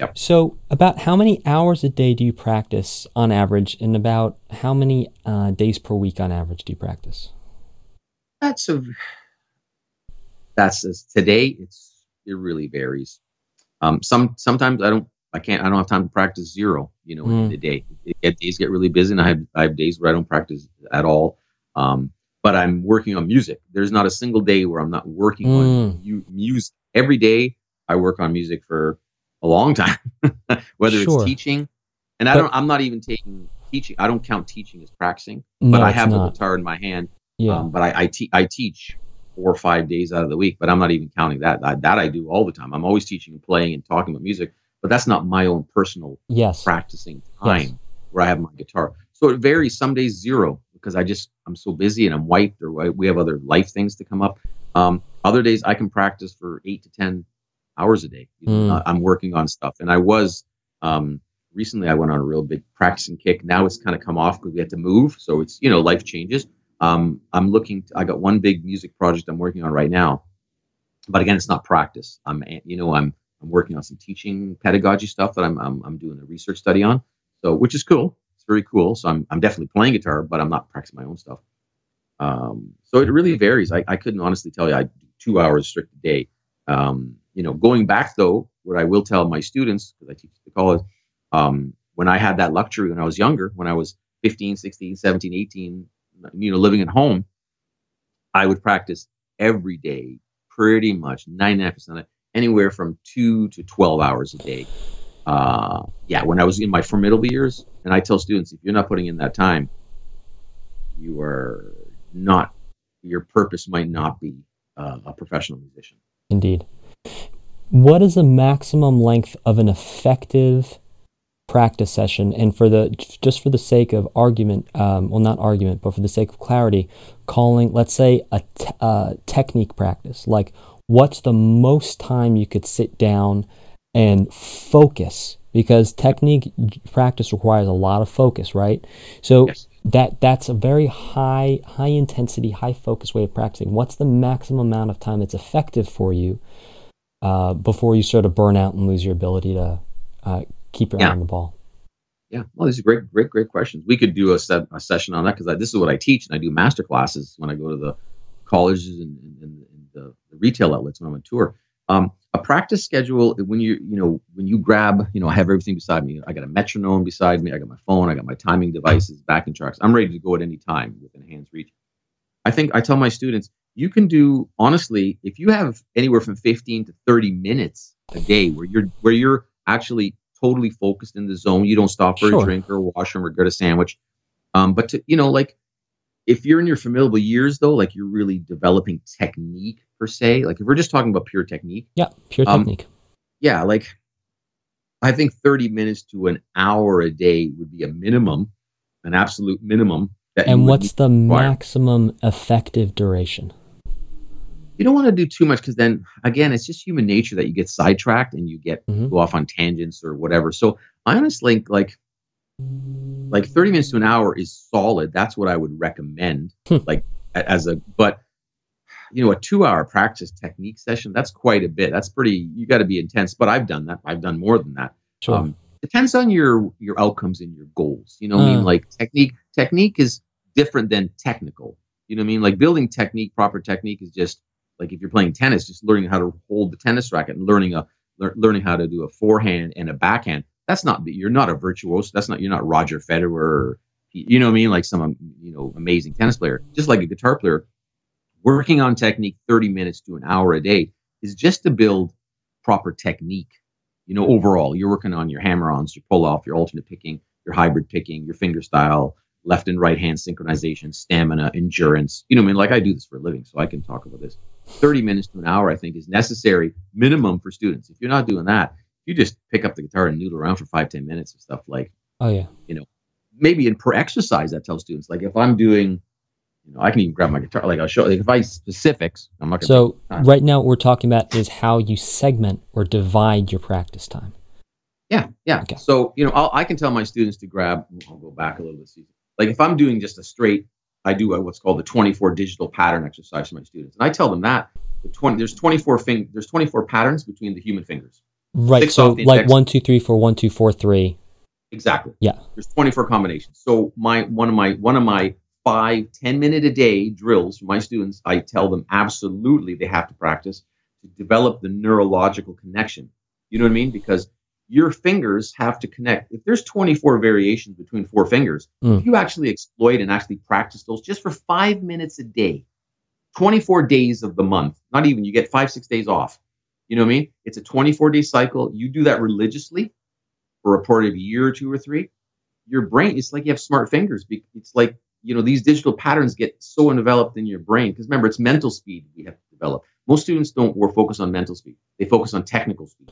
Yep. So about how many hours a day do you practice on average, and about how many uh, days per week on average do you practice? That's a, that's a, today it's, it really varies. Um, some, sometimes I don't, I can't, I don't have time to practice zero, you know, mm. in a day. It, days get really busy, and I have, I have days where I don't practice at all. Um, but I'm working on music. There's not a single day where I'm not working mm. on mu- music. Every day I work on music for a long time, whether sure. it's teaching. And I but, don't, I'm not even taking teaching. I don't count teaching as practicing, no, but I have the guitar in my hand. Yeah. Um, but I, I, te- I teach four or five days out of the week, but I'm not even counting that. I, that I do all the time. I'm always teaching and playing and talking about music, but that's not my own personal yes. practicing time yes. where I have my guitar. So it varies. Some days zero, because I just, I'm so busy and I'm wiped, or we have other life things to come up. Um, other days I can practice for eight to ten hours a day. You know, mm. I'm working on stuff. And I was, um, recently I went on a real big practicing kick. Now it's kind of come off because we had to move. So it's, you know, life changes. Um, I'm looking, to, I got one big music project I'm working on right now, but again, it's not practice. I'm, you know, I'm, I'm working on some teaching pedagogy stuff that I'm, I'm, I'm doing a research study on. So, which is cool. It's very cool. So I'm, I'm definitely playing guitar, but I'm not practicing my own stuff. Um, so it really varies. I, I couldn't honestly tell you I do two hours strict a day. Um, you know, going back though, what I will tell my students, because I teach at the college, um, when I had that luxury when I was younger, when I was fifteen, sixteen, seventeen, eighteen, you know, living at home, I would practice every day, pretty much ninety-nine percent, anywhere from two to twelve hours a day. Uh, yeah, when I was in my formidable years, and I tell students, if you're not putting in that time, you are not, your purpose might not be uh, a professional musician. Indeed. What is the maximum length of an effective practice session? And for the, just for the sake of argument, um, well, not argument, but for the sake of clarity, calling, let's say, a t- uh, technique practice, like what's the most time you could sit down and focus? Because technique practice requires a lot of focus, right? So yes. that that's a very high, high intensity, high focus way of practicing. What's the maximum amount of time that's effective for you uh, before you sort of burn out and lose your ability to uh, keep your yeah. eye on the ball? Yeah, well, these are great, great, great questions. We could do a, set, a session on that, because this is what I teach, and I do master classes when I go to the colleges and, and, and the, the retail outlets when I'm on tour. Um, a practice schedule, when you, you know, when you grab, you know, I have everything beside me. I got a metronome beside me. I got my phone. I got my timing devices, backing tracks. I'm ready to go at any time within hand's reach. I think I tell my students, you can do, honestly, if you have anywhere from fifteen to thirty minutes a day where you're, where you're actually totally focused in the zone. You don't stop for sure. a drink or a washroom or get a sandwich. Um, but to, you know, like if you're in your formidable years though, like you're really developing technique per se, like if we're just talking about pure technique. Yeah. Pure um, technique. Yeah. Like I think thirty minutes to an hour a day would be a minimum, an absolute minimum. That and what's the required. Maximum effective duration? You don't want to do too much, because then, again, it's just human nature that you get sidetracked and you get mm-hmm. go off on tangents or whatever. So I honestly, like, like thirty minutes to an hour is solid. That's what I would recommend. like as a, but you know, a two-hour practice technique session, that's quite a bit. That's pretty. You got to be intense. But I've done that. I've done more than that. Sure. Um, depends on your your outcomes and your goals. You know what uh. I mean? Like technique, technique is different than technical. You know what I mean? Like building technique, proper technique is just. Like if you're playing tennis, just learning how to hold the tennis racket and learning a le- learning how to do a forehand and a backhand. That's not you're not a virtuoso. That's not you're not Roger Federer. Or, you know what I mean? Like some you know amazing tennis player. Just like a guitar player, working on technique thirty minutes to an hour a day is just to build proper technique. You know, overall, you're working on your hammer-ons, your pull-off, your alternate picking, your hybrid picking, your finger style, left and right hand synchronization, stamina, endurance. You know what I mean? Like I do this for a living, so I can talk about this. thirty minutes to an hour, I think, is necessary minimum for students. If you're not doing that, you just pick up the guitar and noodle around for five, ten minutes of stuff like, oh yeah, you know, maybe in per exercise. I tell students, like if I'm doing you know, I can even grab my guitar. Like I'll show like if I specifics, I'm not gonna So right now what we're talking about is how you segment or divide your practice time. Yeah, yeah. Okay. So, you know, I'll, I can tell my students to grab, I'll go back a little bit. Like if I'm doing just a straight, I do a, what's called the twenty-four digital pattern exercise for my students. And I tell them that the twenty, there's twenty-four fing, there's twenty-four patterns between the human fingers. Right. Six so like index. one, two, three, four, one, two, four, three. Exactly. Yeah. There's twenty-four combinations. So my, one of my, one of my five, ten minute a day drills for my students, I tell them absolutely they have to practice to develop the neurological connection. You know what I mean? Because your fingers have to connect. If there's twenty-four variations between four fingers, mm. if you actually exploit and actually practice those just for five minutes a day, twenty-four days of the month, not even, you get five, six days off. You know what I mean? It's a twenty-four day cycle. You do that religiously for a part of a year or two or three, your brain, it's like you have smart fingers. It's like, you know, these digital patterns get so enveloped in your brain. Because remember, it's mental speed we have to develop. Most students don't focus on mental speed. They focus on technical speed.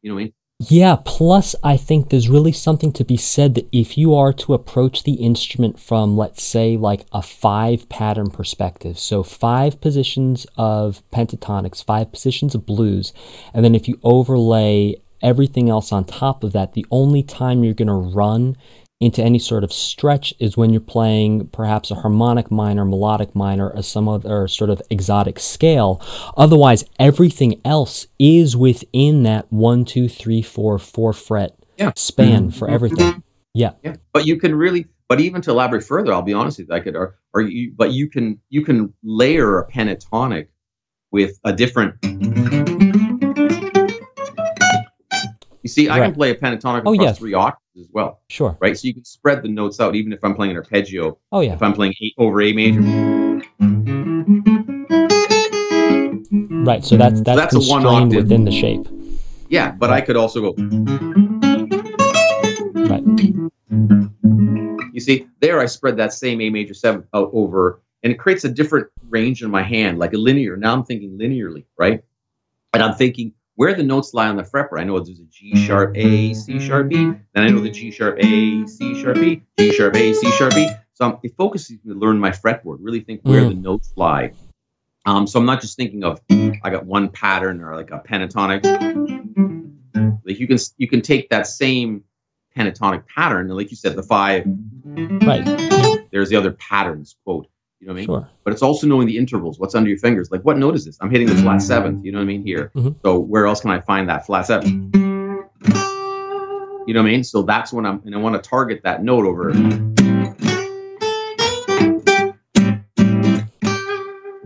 You know what I mean? Yeah, plus I think there's really something to be said that if you are to approach the instrument from, let's say, like a five pattern perspective, so five positions of pentatonics, five positions of blues, and then if you overlay everything else on top of that, the only time you're going to run into any sort of stretch is when you're playing perhaps a harmonic minor, melodic minor, or some other sort of exotic scale. Otherwise, everything else is within that one, two, three, four, four fret yeah. span for everything. Yeah. yeah. But you can really, but even to elaborate further, I'll be honest with you, I could, or, or you, but you can, you can layer a pentatonic with a different. You see, I right. can play a pentatonic across oh, yes. three octaves as well. Sure. Right? So you can spread the notes out, even if I'm playing an arpeggio. Oh, yeah. If I'm playing eight over A major. Right. So that's, that's, so that's constrained a one octave within the shape. Yeah. But right. I could also go. Right. You see, there I spread that same A major seven out over, and it creates a different range in my hand, like a linear. Now I'm thinking linearly, right? And I'm thinking, where the notes lie on the fret board. I know there's a G sharp, A, C sharp, B. Then I know the G sharp, A, C sharp, B, G sharp, A, C sharp, B. So I'm, it focuses me to learn my fretboard, really think where mm. the notes lie. Um, so I'm not just thinking of, I got one pattern or like a pentatonic. Like you can, you can take that same pentatonic pattern, and like you said, the five. Right. There's the other patterns, quote. You know what I mean? Sure. But it's also knowing the intervals, what's under your fingers. Like, what note is this? I'm hitting the flat seventh. You know what I mean? Here. Mm-hmm. So where else can I find that flat seventh? You know what I mean? So that's when I'm, and I want to target that note over.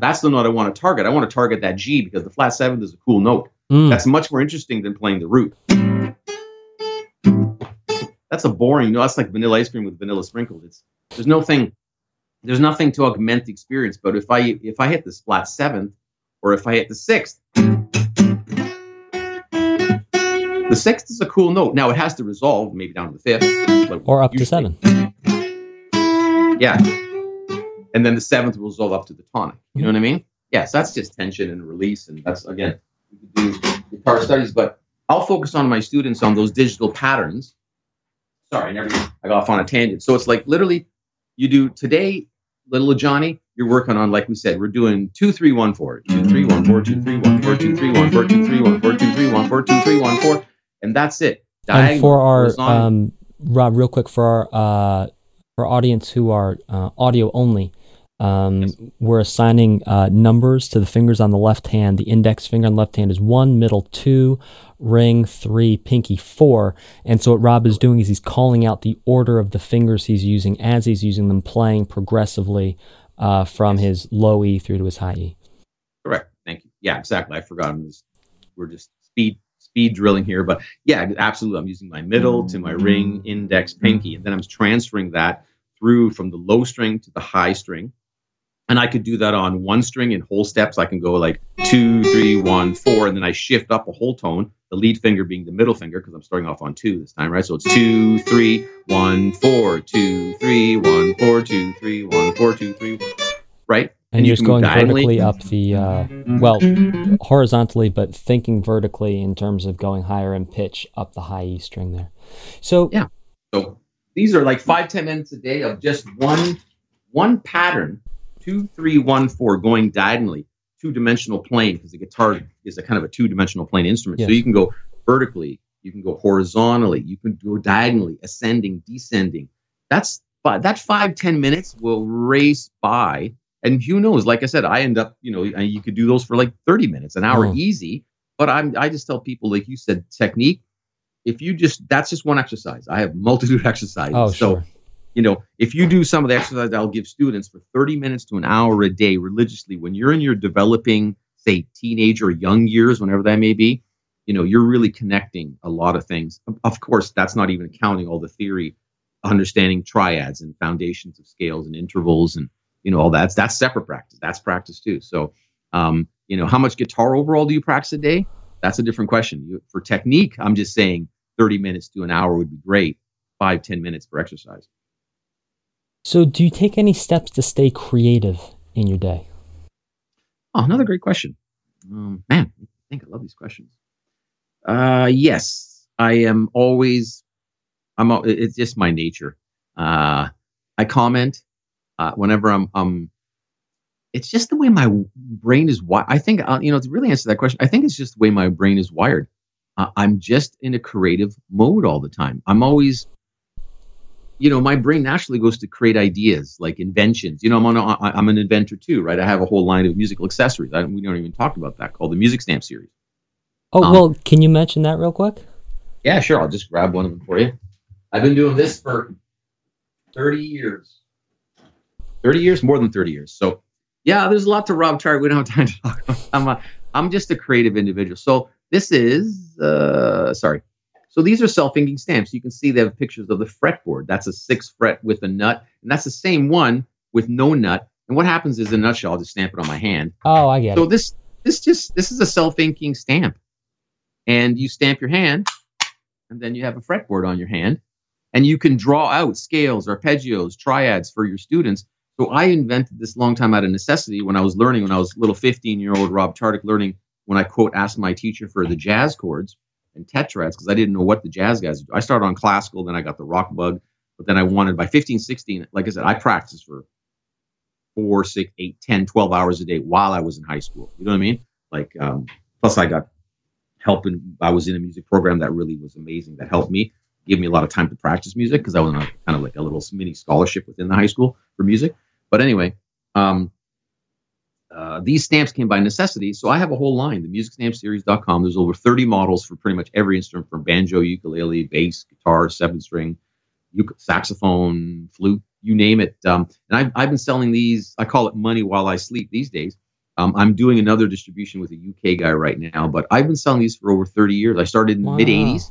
That's the note I want to target. I want to target that G because the flat seventh is a cool note. Mm. That's much more interesting than playing the root. That's a boring, you know, that's like vanilla ice cream with vanilla sprinkled. It's, there's no thing. There's nothing to augment the experience, but if I if I hit this flat seventh, or if I hit the sixth, the sixth is a cool note. Now it has to resolve maybe down to the fifth, but or up usually, to seven. Yeah, and then the seventh will resolve up to the tonic. You know what I mean? Yes, yeah, so that's just tension and release, and that's again we can do guitar studies. But I'll focus on my students on those digital patterns. Sorry, I never I got off on a tangent. So it's like literally. You do today, little Johnny, you're working on, like we said, we're doing two, three, one, four, two, three, one, four, two, three, one, four, two, three, one, four, two, three, one, four, two, three, one, four, two, three, one, four. And that's it. Diagonal, and for our, um, Rob, real quick, for our, uh, for our audience who are uh, audio only, um, yes. we're assigning uh, numbers to the fingers on the left hand. The index finger on the left hand is one, middle two, ring three, pinky four. And so what Rob is doing is he's calling out the order of the fingers he's using as he's using them, playing progressively uh, from yes. his low E through to his high E. Correct. Thank you. Yeah, exactly. I forgot. I'm just, we're just speed speed drilling here. But yeah, absolutely. I'm using my middle to my ring, index, pinky. And then I'm transferring that through from the low string to the high string. And I could do that on one string in whole steps. I can go like two, three, one, four, and then I shift up a whole tone, the lead finger being the middle finger, because I'm starting off on two this time, right? So it's two, three, one, four, two, three, one, four, two, three, one, four, two, three, right? And, and you're just going vertically up the, uh, well, horizontally, but thinking vertically in terms of going higher in pitch up the high E string there. So yeah, so these are like five, ten minutes a day of just one, one pattern. two three one four going diagonally, two-dimensional plane, because the guitar is a kind of a two-dimensional plane instrument. Yes. So you can go vertically, you can go horizontally, you can go diagonally, ascending, descending. That's that five, ten minutes will race by. And who knows? Like I said, I end up, you know, you could do those for like thirty minutes, an hour, oh. easy. But I'm, I just tell people, like you said, technique. If you just, that's just one exercise. I have multitude exercises. Oh, sure. So, you know, if you do some of the exercise I'll give students for thirty minutes to an hour a day religiously, when you're in your developing, say, teenage or young years, whenever that may be, you know, you're really connecting a lot of things. Of course, that's not even counting all the theory, understanding triads and foundations of scales and intervals and, you know, all that. That's separate practice. That's practice too. So, um, you know, how much guitar overall do you practice a day? That's a different question. You, for technique, I'm just saying thirty minutes to an hour would be great. Five, ten minutes for exercise. So do you take any steps to stay creative in your day? Oh, another great question. Um, man, I think I love these questions. Uh, yes, I am always, I'm, it's just my nature. Uh, I comment, uh, whenever I'm, um, it's just the way my brain is wired. I think, uh, you know, to really answer that question, I think it's just the way my brain is wired. Uh, I'm just in a creative mode all the time. I'm always, you know, my brain naturally goes to create ideas, like inventions. You know, I'm on a, I'm an inventor too, right? I have a whole line of musical accessories. I don't, we don't even talk about that, called the Music Stamp Series. Oh, um, well, can you mention that real quick? Yeah, sure. I'll just grab one of them for you. I've been doing this for thirty years. thirty years? More than thirty years. So, yeah, there's a lot to Rob Tardik. We don't have time to talk about. I'm, a, I'm just a creative individual. So this is, uh, sorry. So these are self-inking stamps. You can see they have pictures of the fretboard. That's a six fret with a nut. And that's the same one with no nut. And what happens is, in a nutshell, I'll just stamp it on my hand. Oh, I get so it. So this, this, just, this is a self-inking stamp. And you stamp your hand, and then you have a fretboard on your hand. And you can draw out scales, arpeggios, triads for your students. So I invented this long time out of necessity when I was learning, when I was little fifteen-year-old Rob Tardik learning, when I, quote, asked my teacher for the jazz chords and tetrads, because I didn't know what the jazz guys do. I started on classical, then I got the rock bug, but then I wanted, by fifteen, sixteen, like I said, I practiced for four, six, eight, ten, twelve hours a day while I was in high school. You know what I mean? Like, um, plus I got help, and I was in a music program that really was amazing, that helped me. Gave me a lot of time to practice music, because I was on a, kind of like a little mini scholarship within the high school for music. But anyway, um, uh, these stamps came by necessity. So I have a whole line, the music stamp series dot com. There's over thirty models for pretty much every instrument, from banjo, ukulele, bass, guitar, seven string, saxophone, flute, you name it. Um, and I've, I've been selling these. I call it money while I sleep these days. Um, I'm doing another distribution with a U K guy right now, but I've been selling these for over thirty years. I started in the wow. mid eighties,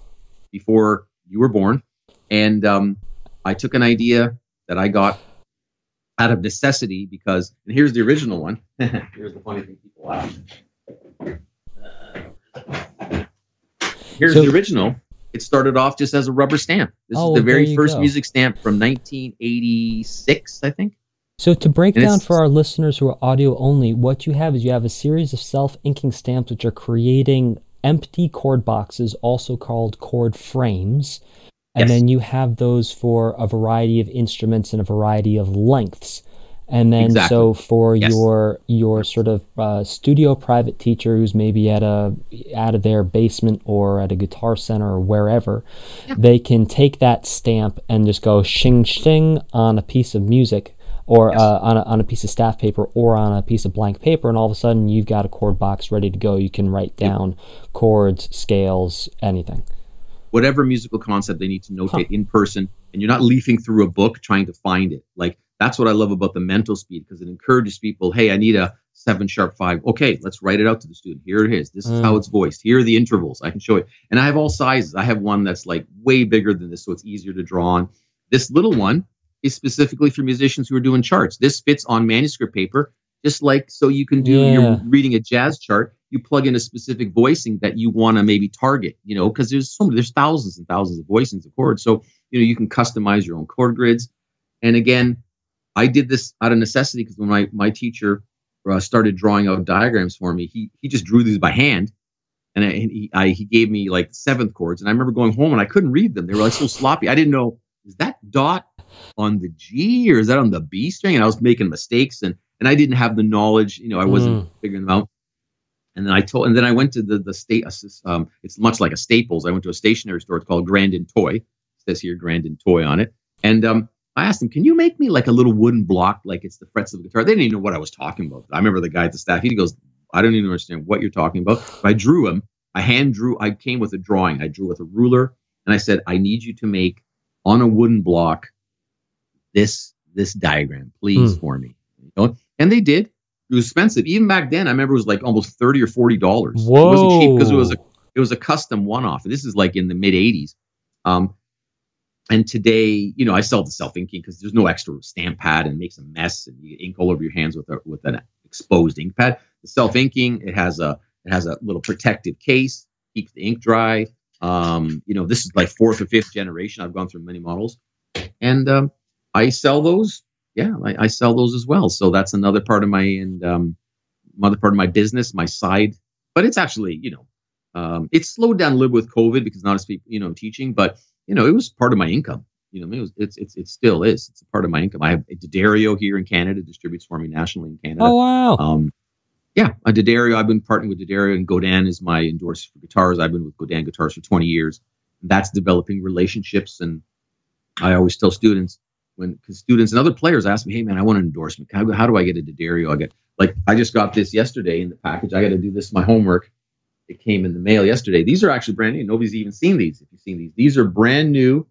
before you were born. And um, I took an idea that I got out of necessity, because, and here's the original one. Here's the funny thing people laugh. Here's so, the original. It started off just as a rubber stamp. This oh, is the very first go. music stamp from nineteen eighty-six, I think. So to break and down for our listeners who are audio only, what you have is you have a series of self-inking stamps which are creating empty chord boxes, also called chord frames. And yes. then you have those for a variety of instruments and a variety of lengths. And then exactly. so for yes. your your sort of uh, studio private teacher who's maybe at a out of their basement or at a guitar center or wherever, yeah. they can take that stamp and just go shing shing on a piece of music, or yes. uh, on, a, on a piece of staff paper, or on a piece of blank paper, and all of a sudden you've got a chord box ready to go. You can write down yep. chords, scales, anything. Whatever musical concept they need to notate huh. in person, and you're not leafing through a book trying to find it. Like, that's what I love about the mental speed, because it encourages people, hey, I need a seven sharp five. Okay, let's write it out to the student. Here it is. This is mm. how it's voiced. Here are the intervals. I can show it. And I have all sizes. I have one that's like way bigger than this, so it's easier to draw on. This little one is specifically for musicians who are doing charts. This fits on manuscript paper, just like so you can do yeah. when you're reading a jazz chart. You plug in a specific voicing that you want to maybe target, you know, because there's so many, there's thousands and thousands of voicings of chords. So, you know, you can customize your own chord grids. And again, I did this out of necessity, because when my, my teacher uh, started drawing out diagrams for me, he he just drew these by hand. And, I, and he, I, he gave me like seventh chords. And I remember going home and I couldn't read them. They were like so sloppy. I didn't know, is that dot on the G or is that on the B string? And I was making mistakes. And and I didn't have the knowledge, you know, I wasn't mm. figuring them out. And then I told, and then I went to the the state. Um, it's much like a Staples. I went to a stationery store. It's called Grandin Toy. It says here Grandin Toy on it. And um, I asked them, "Can you make me like a little wooden block, like it's the frets of the guitar?" They didn't even know what I was talking about. I remember the guy at the staff. He goes, "I don't even understand what you're talking about." But I drew him. I hand drew. I came with a drawing. I drew with a ruler, and I said, "I need you to make on a wooden block this this diagram, please, mm. for me." You know? And they did. It was expensive. Even back then, I remember it was like almost thirty or forty dollars. It wasn't cheap because it was a it was a custom one-off. This is like in the mid eighties. Um, and today, you know, I sell the self-inking because there's no extra stamp pad and it makes a mess and you ink all over your hands with a, with an exposed ink pad. The self-inking, it has a it has a little protective case, keeps the ink dry. Um, you know, this is like fourth or fifth generation. I've gone through many models, and um, I sell those. Yeah, I, I sell those as well. So that's another part of my and um, another part of my business, my side. But it's actually, you know, um, it's slowed down a little with COVID because not as people, you know, teaching. But you know, it was part of my income. You know, it was, it's it's it still is. It's a part of my income. I have D'Addario here in Canada, distributes for me nationally in Canada. Oh wow! Um, yeah, a D'Addario. I've been partnering with D'Addario, and Godin is my endorser for guitars. I've been with Godin guitars for twenty years. That's developing relationships, and I always tell students. When students and other players ask me, "Hey man, I want an endorsement. How, how do I get a D'Addario?" I get like I just got this yesterday in the package. I got to do this my homework. It came in the mail yesterday. These are actually brand new. Nobody's even seen these. If you've seen these, these are brand new.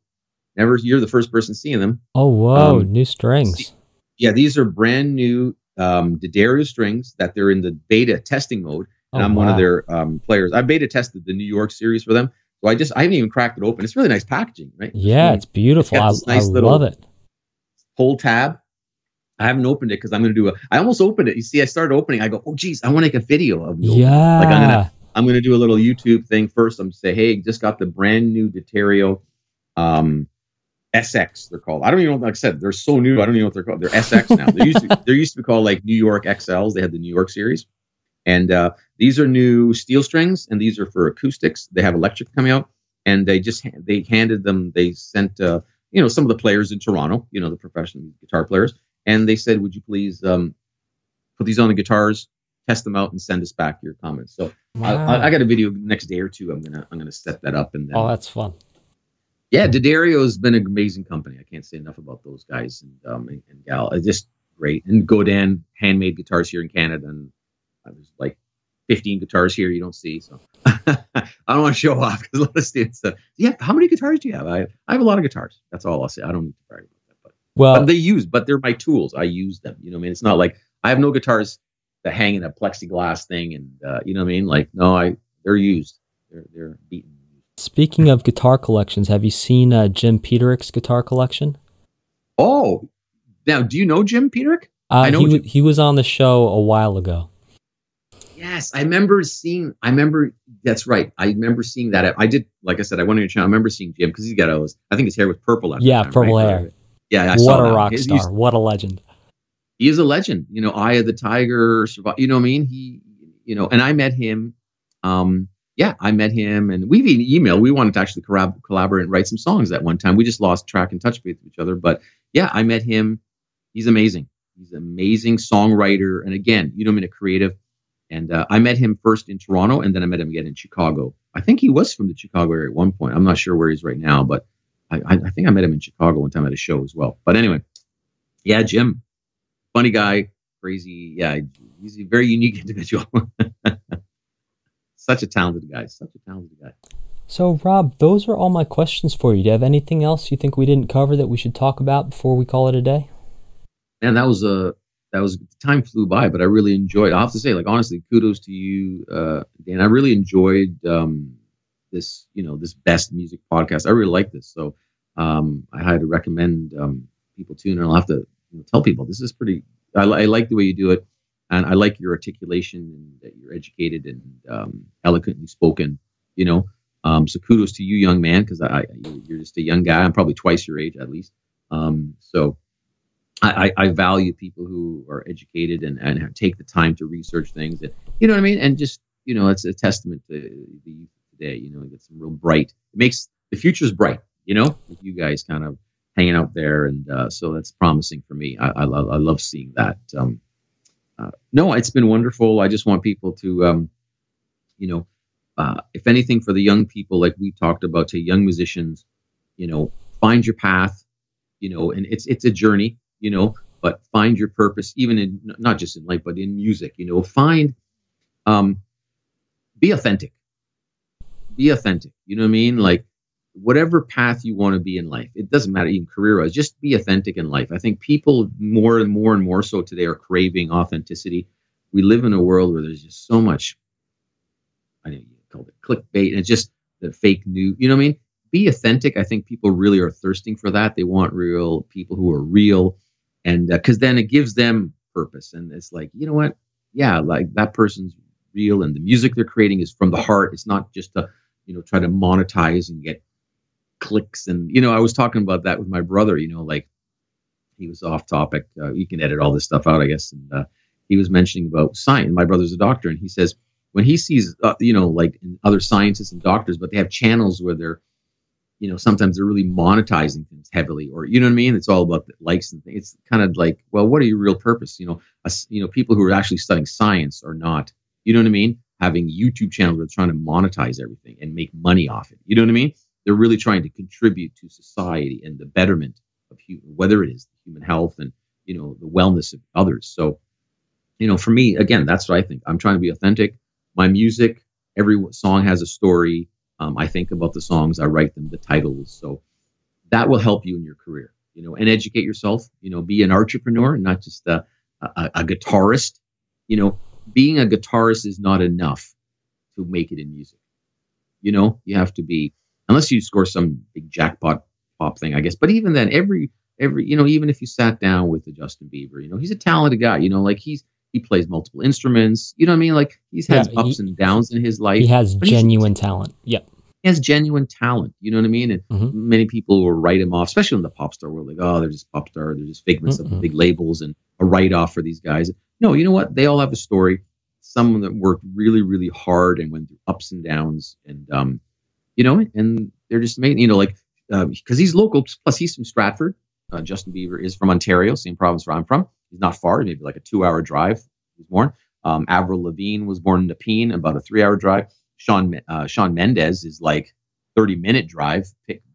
Never, you're the first person seeing them. Oh whoa, um, new strings. Yeah, these are brand new um, D'Addario strings that they're in the beta testing mode, and oh, I'm wow. one of their um, players. I beta tested the New York series for them, so I just I haven't even cracked it open. It's really nice packaging, right? Yeah, it's, it's beautiful. It's I, nice I little, love it. Whole tab. I haven't opened it because I'm going to do a. I almost opened it. You see, I started opening. I go, oh geez, I want to make a video of you. Yeah. Like I'm gonna, I'm gonna do a little YouTube thing first. I'm gonna say, hey, just got the brand new D'Addario, um, S X. They're called. I don't even know what, like I said. They're so new. I don't even know what they're called. They're S X now. They used to. They used to be called like New York X Ls. They had the New York series, and uh, these are new steel strings, and these are for acoustics. They have electric coming out, and they just they handed them. They sent. Uh, you know, some of the players in Toronto, you know, the professional guitar players. And they said, would you please um, put these on the guitars, test them out and send us back your comments. So wow. I, I got a video next day or two. I'm going to, I'm going to set that up. And then, oh, that's fun. Yeah. D'Addario has been an amazing company. I can't say enough about those guys and, um, and, and gal. It's just great. And Godin handmade guitars here in Canada. And uh, there's like fifteen guitars here you don't see. So I don't want to show off because a lot of students uh, yeah, how many guitars do you have? I, I have a lot of guitars. That's all I'll say. I don't need to brag about that. But, well, but they use, but they're my tools. I use them. You know what I mean? It's not like I have no guitars that hang in a plexiglass thing. And uh, you know what I mean? Like, no, I they're used. They're, they're beaten. Speaking of guitar collections, have you seen uh, Jim Peterick's guitar collection? Oh, now, do you know Jim Peterick? Uh, I know he, Jim. He was on the show a while ago. Yes, I remember seeing, I remember, that's right. I remember seeing that. I did, like I said, I went on your channel. I remember seeing Jim because he's got, all I think his hair was purple. At yeah, time, purple right? hair. Yeah, I what saw a that. rock star. He's, what a legend. He is a legend. You know, Eye of the Tiger, you know what I mean? He, you know, and I met him. Um, yeah, I met him and we've even emailed. We wanted to actually collab collaborate and write some songs at one time. We just lost track and touch with each other. But yeah, I met him. He's amazing. He's an amazing songwriter. And again, you know what I mean? A creative. And uh, I met him first in Toronto, and then I met him again in Chicago. I think he was from the Chicago area at one point. I'm not sure where he's right now, but I, I think I met him in Chicago one time at a show as well. But anyway, yeah, Jim, funny guy, crazy. Yeah, he's a very unique individual. Such a talented guy, such a talented guy. So, Rob, those are all my questions for you. Do you have anything else you think we didn't cover that we should talk about before we call it a day? Man, that was a... That was time flew by, but I really enjoyed. I have to say, like honestly, kudos to you, uh, Dan. I really enjoyed um, this, you know, this best music podcast. I really like this, so um, I highly recommend um, people tune in. I'll have to you know, tell people this is pretty. I, I like the way you do it, and I like your articulation and that you're educated and um, eloquently spoken. You know, um, so kudos to you, young man, because I, I you're just a young guy. I'm probably twice your age at least. Um, so. I, I value people who are educated and, and take the time to research things. That, you know what I mean? And just, you know, it's a testament to the youth today. You know, you get some real bright. It makes the future's bright, you know, with you guys kind of hanging out there. And uh, so that's promising for me. I, I, I love seeing that. Um, no, it's been wonderful. I just want people to, um, you know, uh, if anything, for the young people, like we talked about, to young musicians, you know, find your path, you know, and it's, it's a journey, you know, but find your purpose, even in, not just in life, but in music, you know, find, um, be authentic, be authentic. You know what I mean? Like, whatever path you want to be in life, it doesn't matter, even career-wise, just be authentic in life. I think people more and more and more so today are craving authenticity. We live in a world where there's just so much, I know you called it clickbait, and it's just the fake news. You know what I mean? Be authentic. I think people really are thirsting for that. They want real people who are real, and because uh, then it gives them purpose. And it's like, you know what? Yeah, like that person's real, and the music they're creating is from the heart. It's not just to, you know, try to monetize and get clicks. And, you know, I was talking about that with my brother, you know, like he was off topic. Uh, you can edit all this stuff out, I guess. And uh, he was mentioning about science. My brother's a doctor, and he says when he sees, uh, you know, like other scientists and doctors, but they have channels where they're, you know, sometimes they're really monetizing things heavily, or, you know what I mean? It's all about the likes and things. It's kind of like, well, what are your real purpose? You know, us, you know, people who are actually studying science are not, you know what I mean? Having YouTube channels where they're trying to monetize everything and make money off it. You know what I mean? They're really trying to contribute to society and the betterment of human, whether it is human health and, you know, the wellness of others. So, you know, for me, again, that's what I think. I'm trying to be authentic. My music, every song has a story. Um, I think about the songs, I write them, the titles. So that will help you in your career, you know, and educate yourself, you know, be an entrepreneur, not just a, a, a guitarist. You know, being a guitarist is not enough to make it in music. You know, you have to be, unless you score some big jackpot pop thing, I guess. But even then, every, every, you know, even if you sat down with a Justin Bieber, you know, he's a talented guy, you know, like he's, he plays multiple instruments, you know what I mean? Like he's had yeah, ups he, and downs in his life. He has genuine talent. Yep. He has genuine talent. You know what I mean? And mm-hmm. many people will write him off, especially in the pop star world. Like, oh, they're just pop star. They're just figments mm-hmm. of the big labels and a write off for these guys. No, you know what? They all have a story. Some of them worked really, really hard and went through ups and downs and, um, you know, and they're just made, you know, like, because uh, he's local, plus he's from Stratford. Uh, Justin Bieber is from Ontario, same province where I'm from. He's not far, maybe like a two-hour drive he was born. Um, Avril Lavigne was born in Nepean, about a three-hour drive. Sean uh, Sean Mendez is like thirty-minute drive,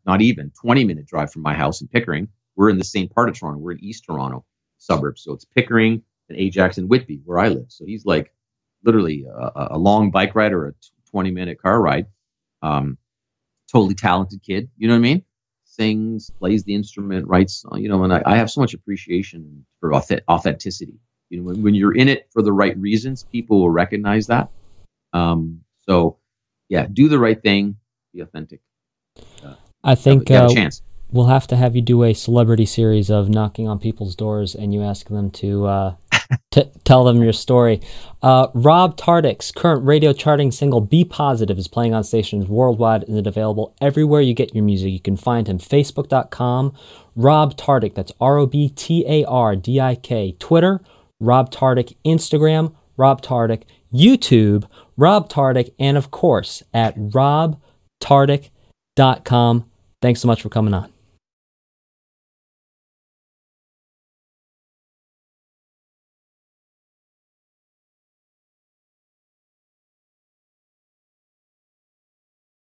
not even, twenty-minute drive from my house in Pickering. We're in the same part of Toronto. We're in East Toronto suburbs. So it's Pickering and Ajax and Whitby, where I live. So he's like literally a, a long bike ride or a twenty-minute car ride. Um Totally talented kid, you know what I mean? Sings, plays the instrument, writes, you know, and I, I have so much appreciation for authentic, authenticity. You know, when, when you're in it for the right reasons, people will recognize that. Um, so, yeah, do the right thing, be authentic. Uh, I think uh, a chance. We'll have to have you do a celebrity series of knocking on people's doors and you ask them to uh, t tell them your story. Uh, Rob Tardik's current radio charting single, Be Positive, is playing on stations worldwide and is available everywhere you get your music. You can find him Facebook dot com, Rob Tardik, that's R O B T A R D I K, Twitter, Rob Tardik, Instagram, Rob Tardik, YouTube, Rob Tardik, and of course at rob tardik dot com. Thanks so much for coming on.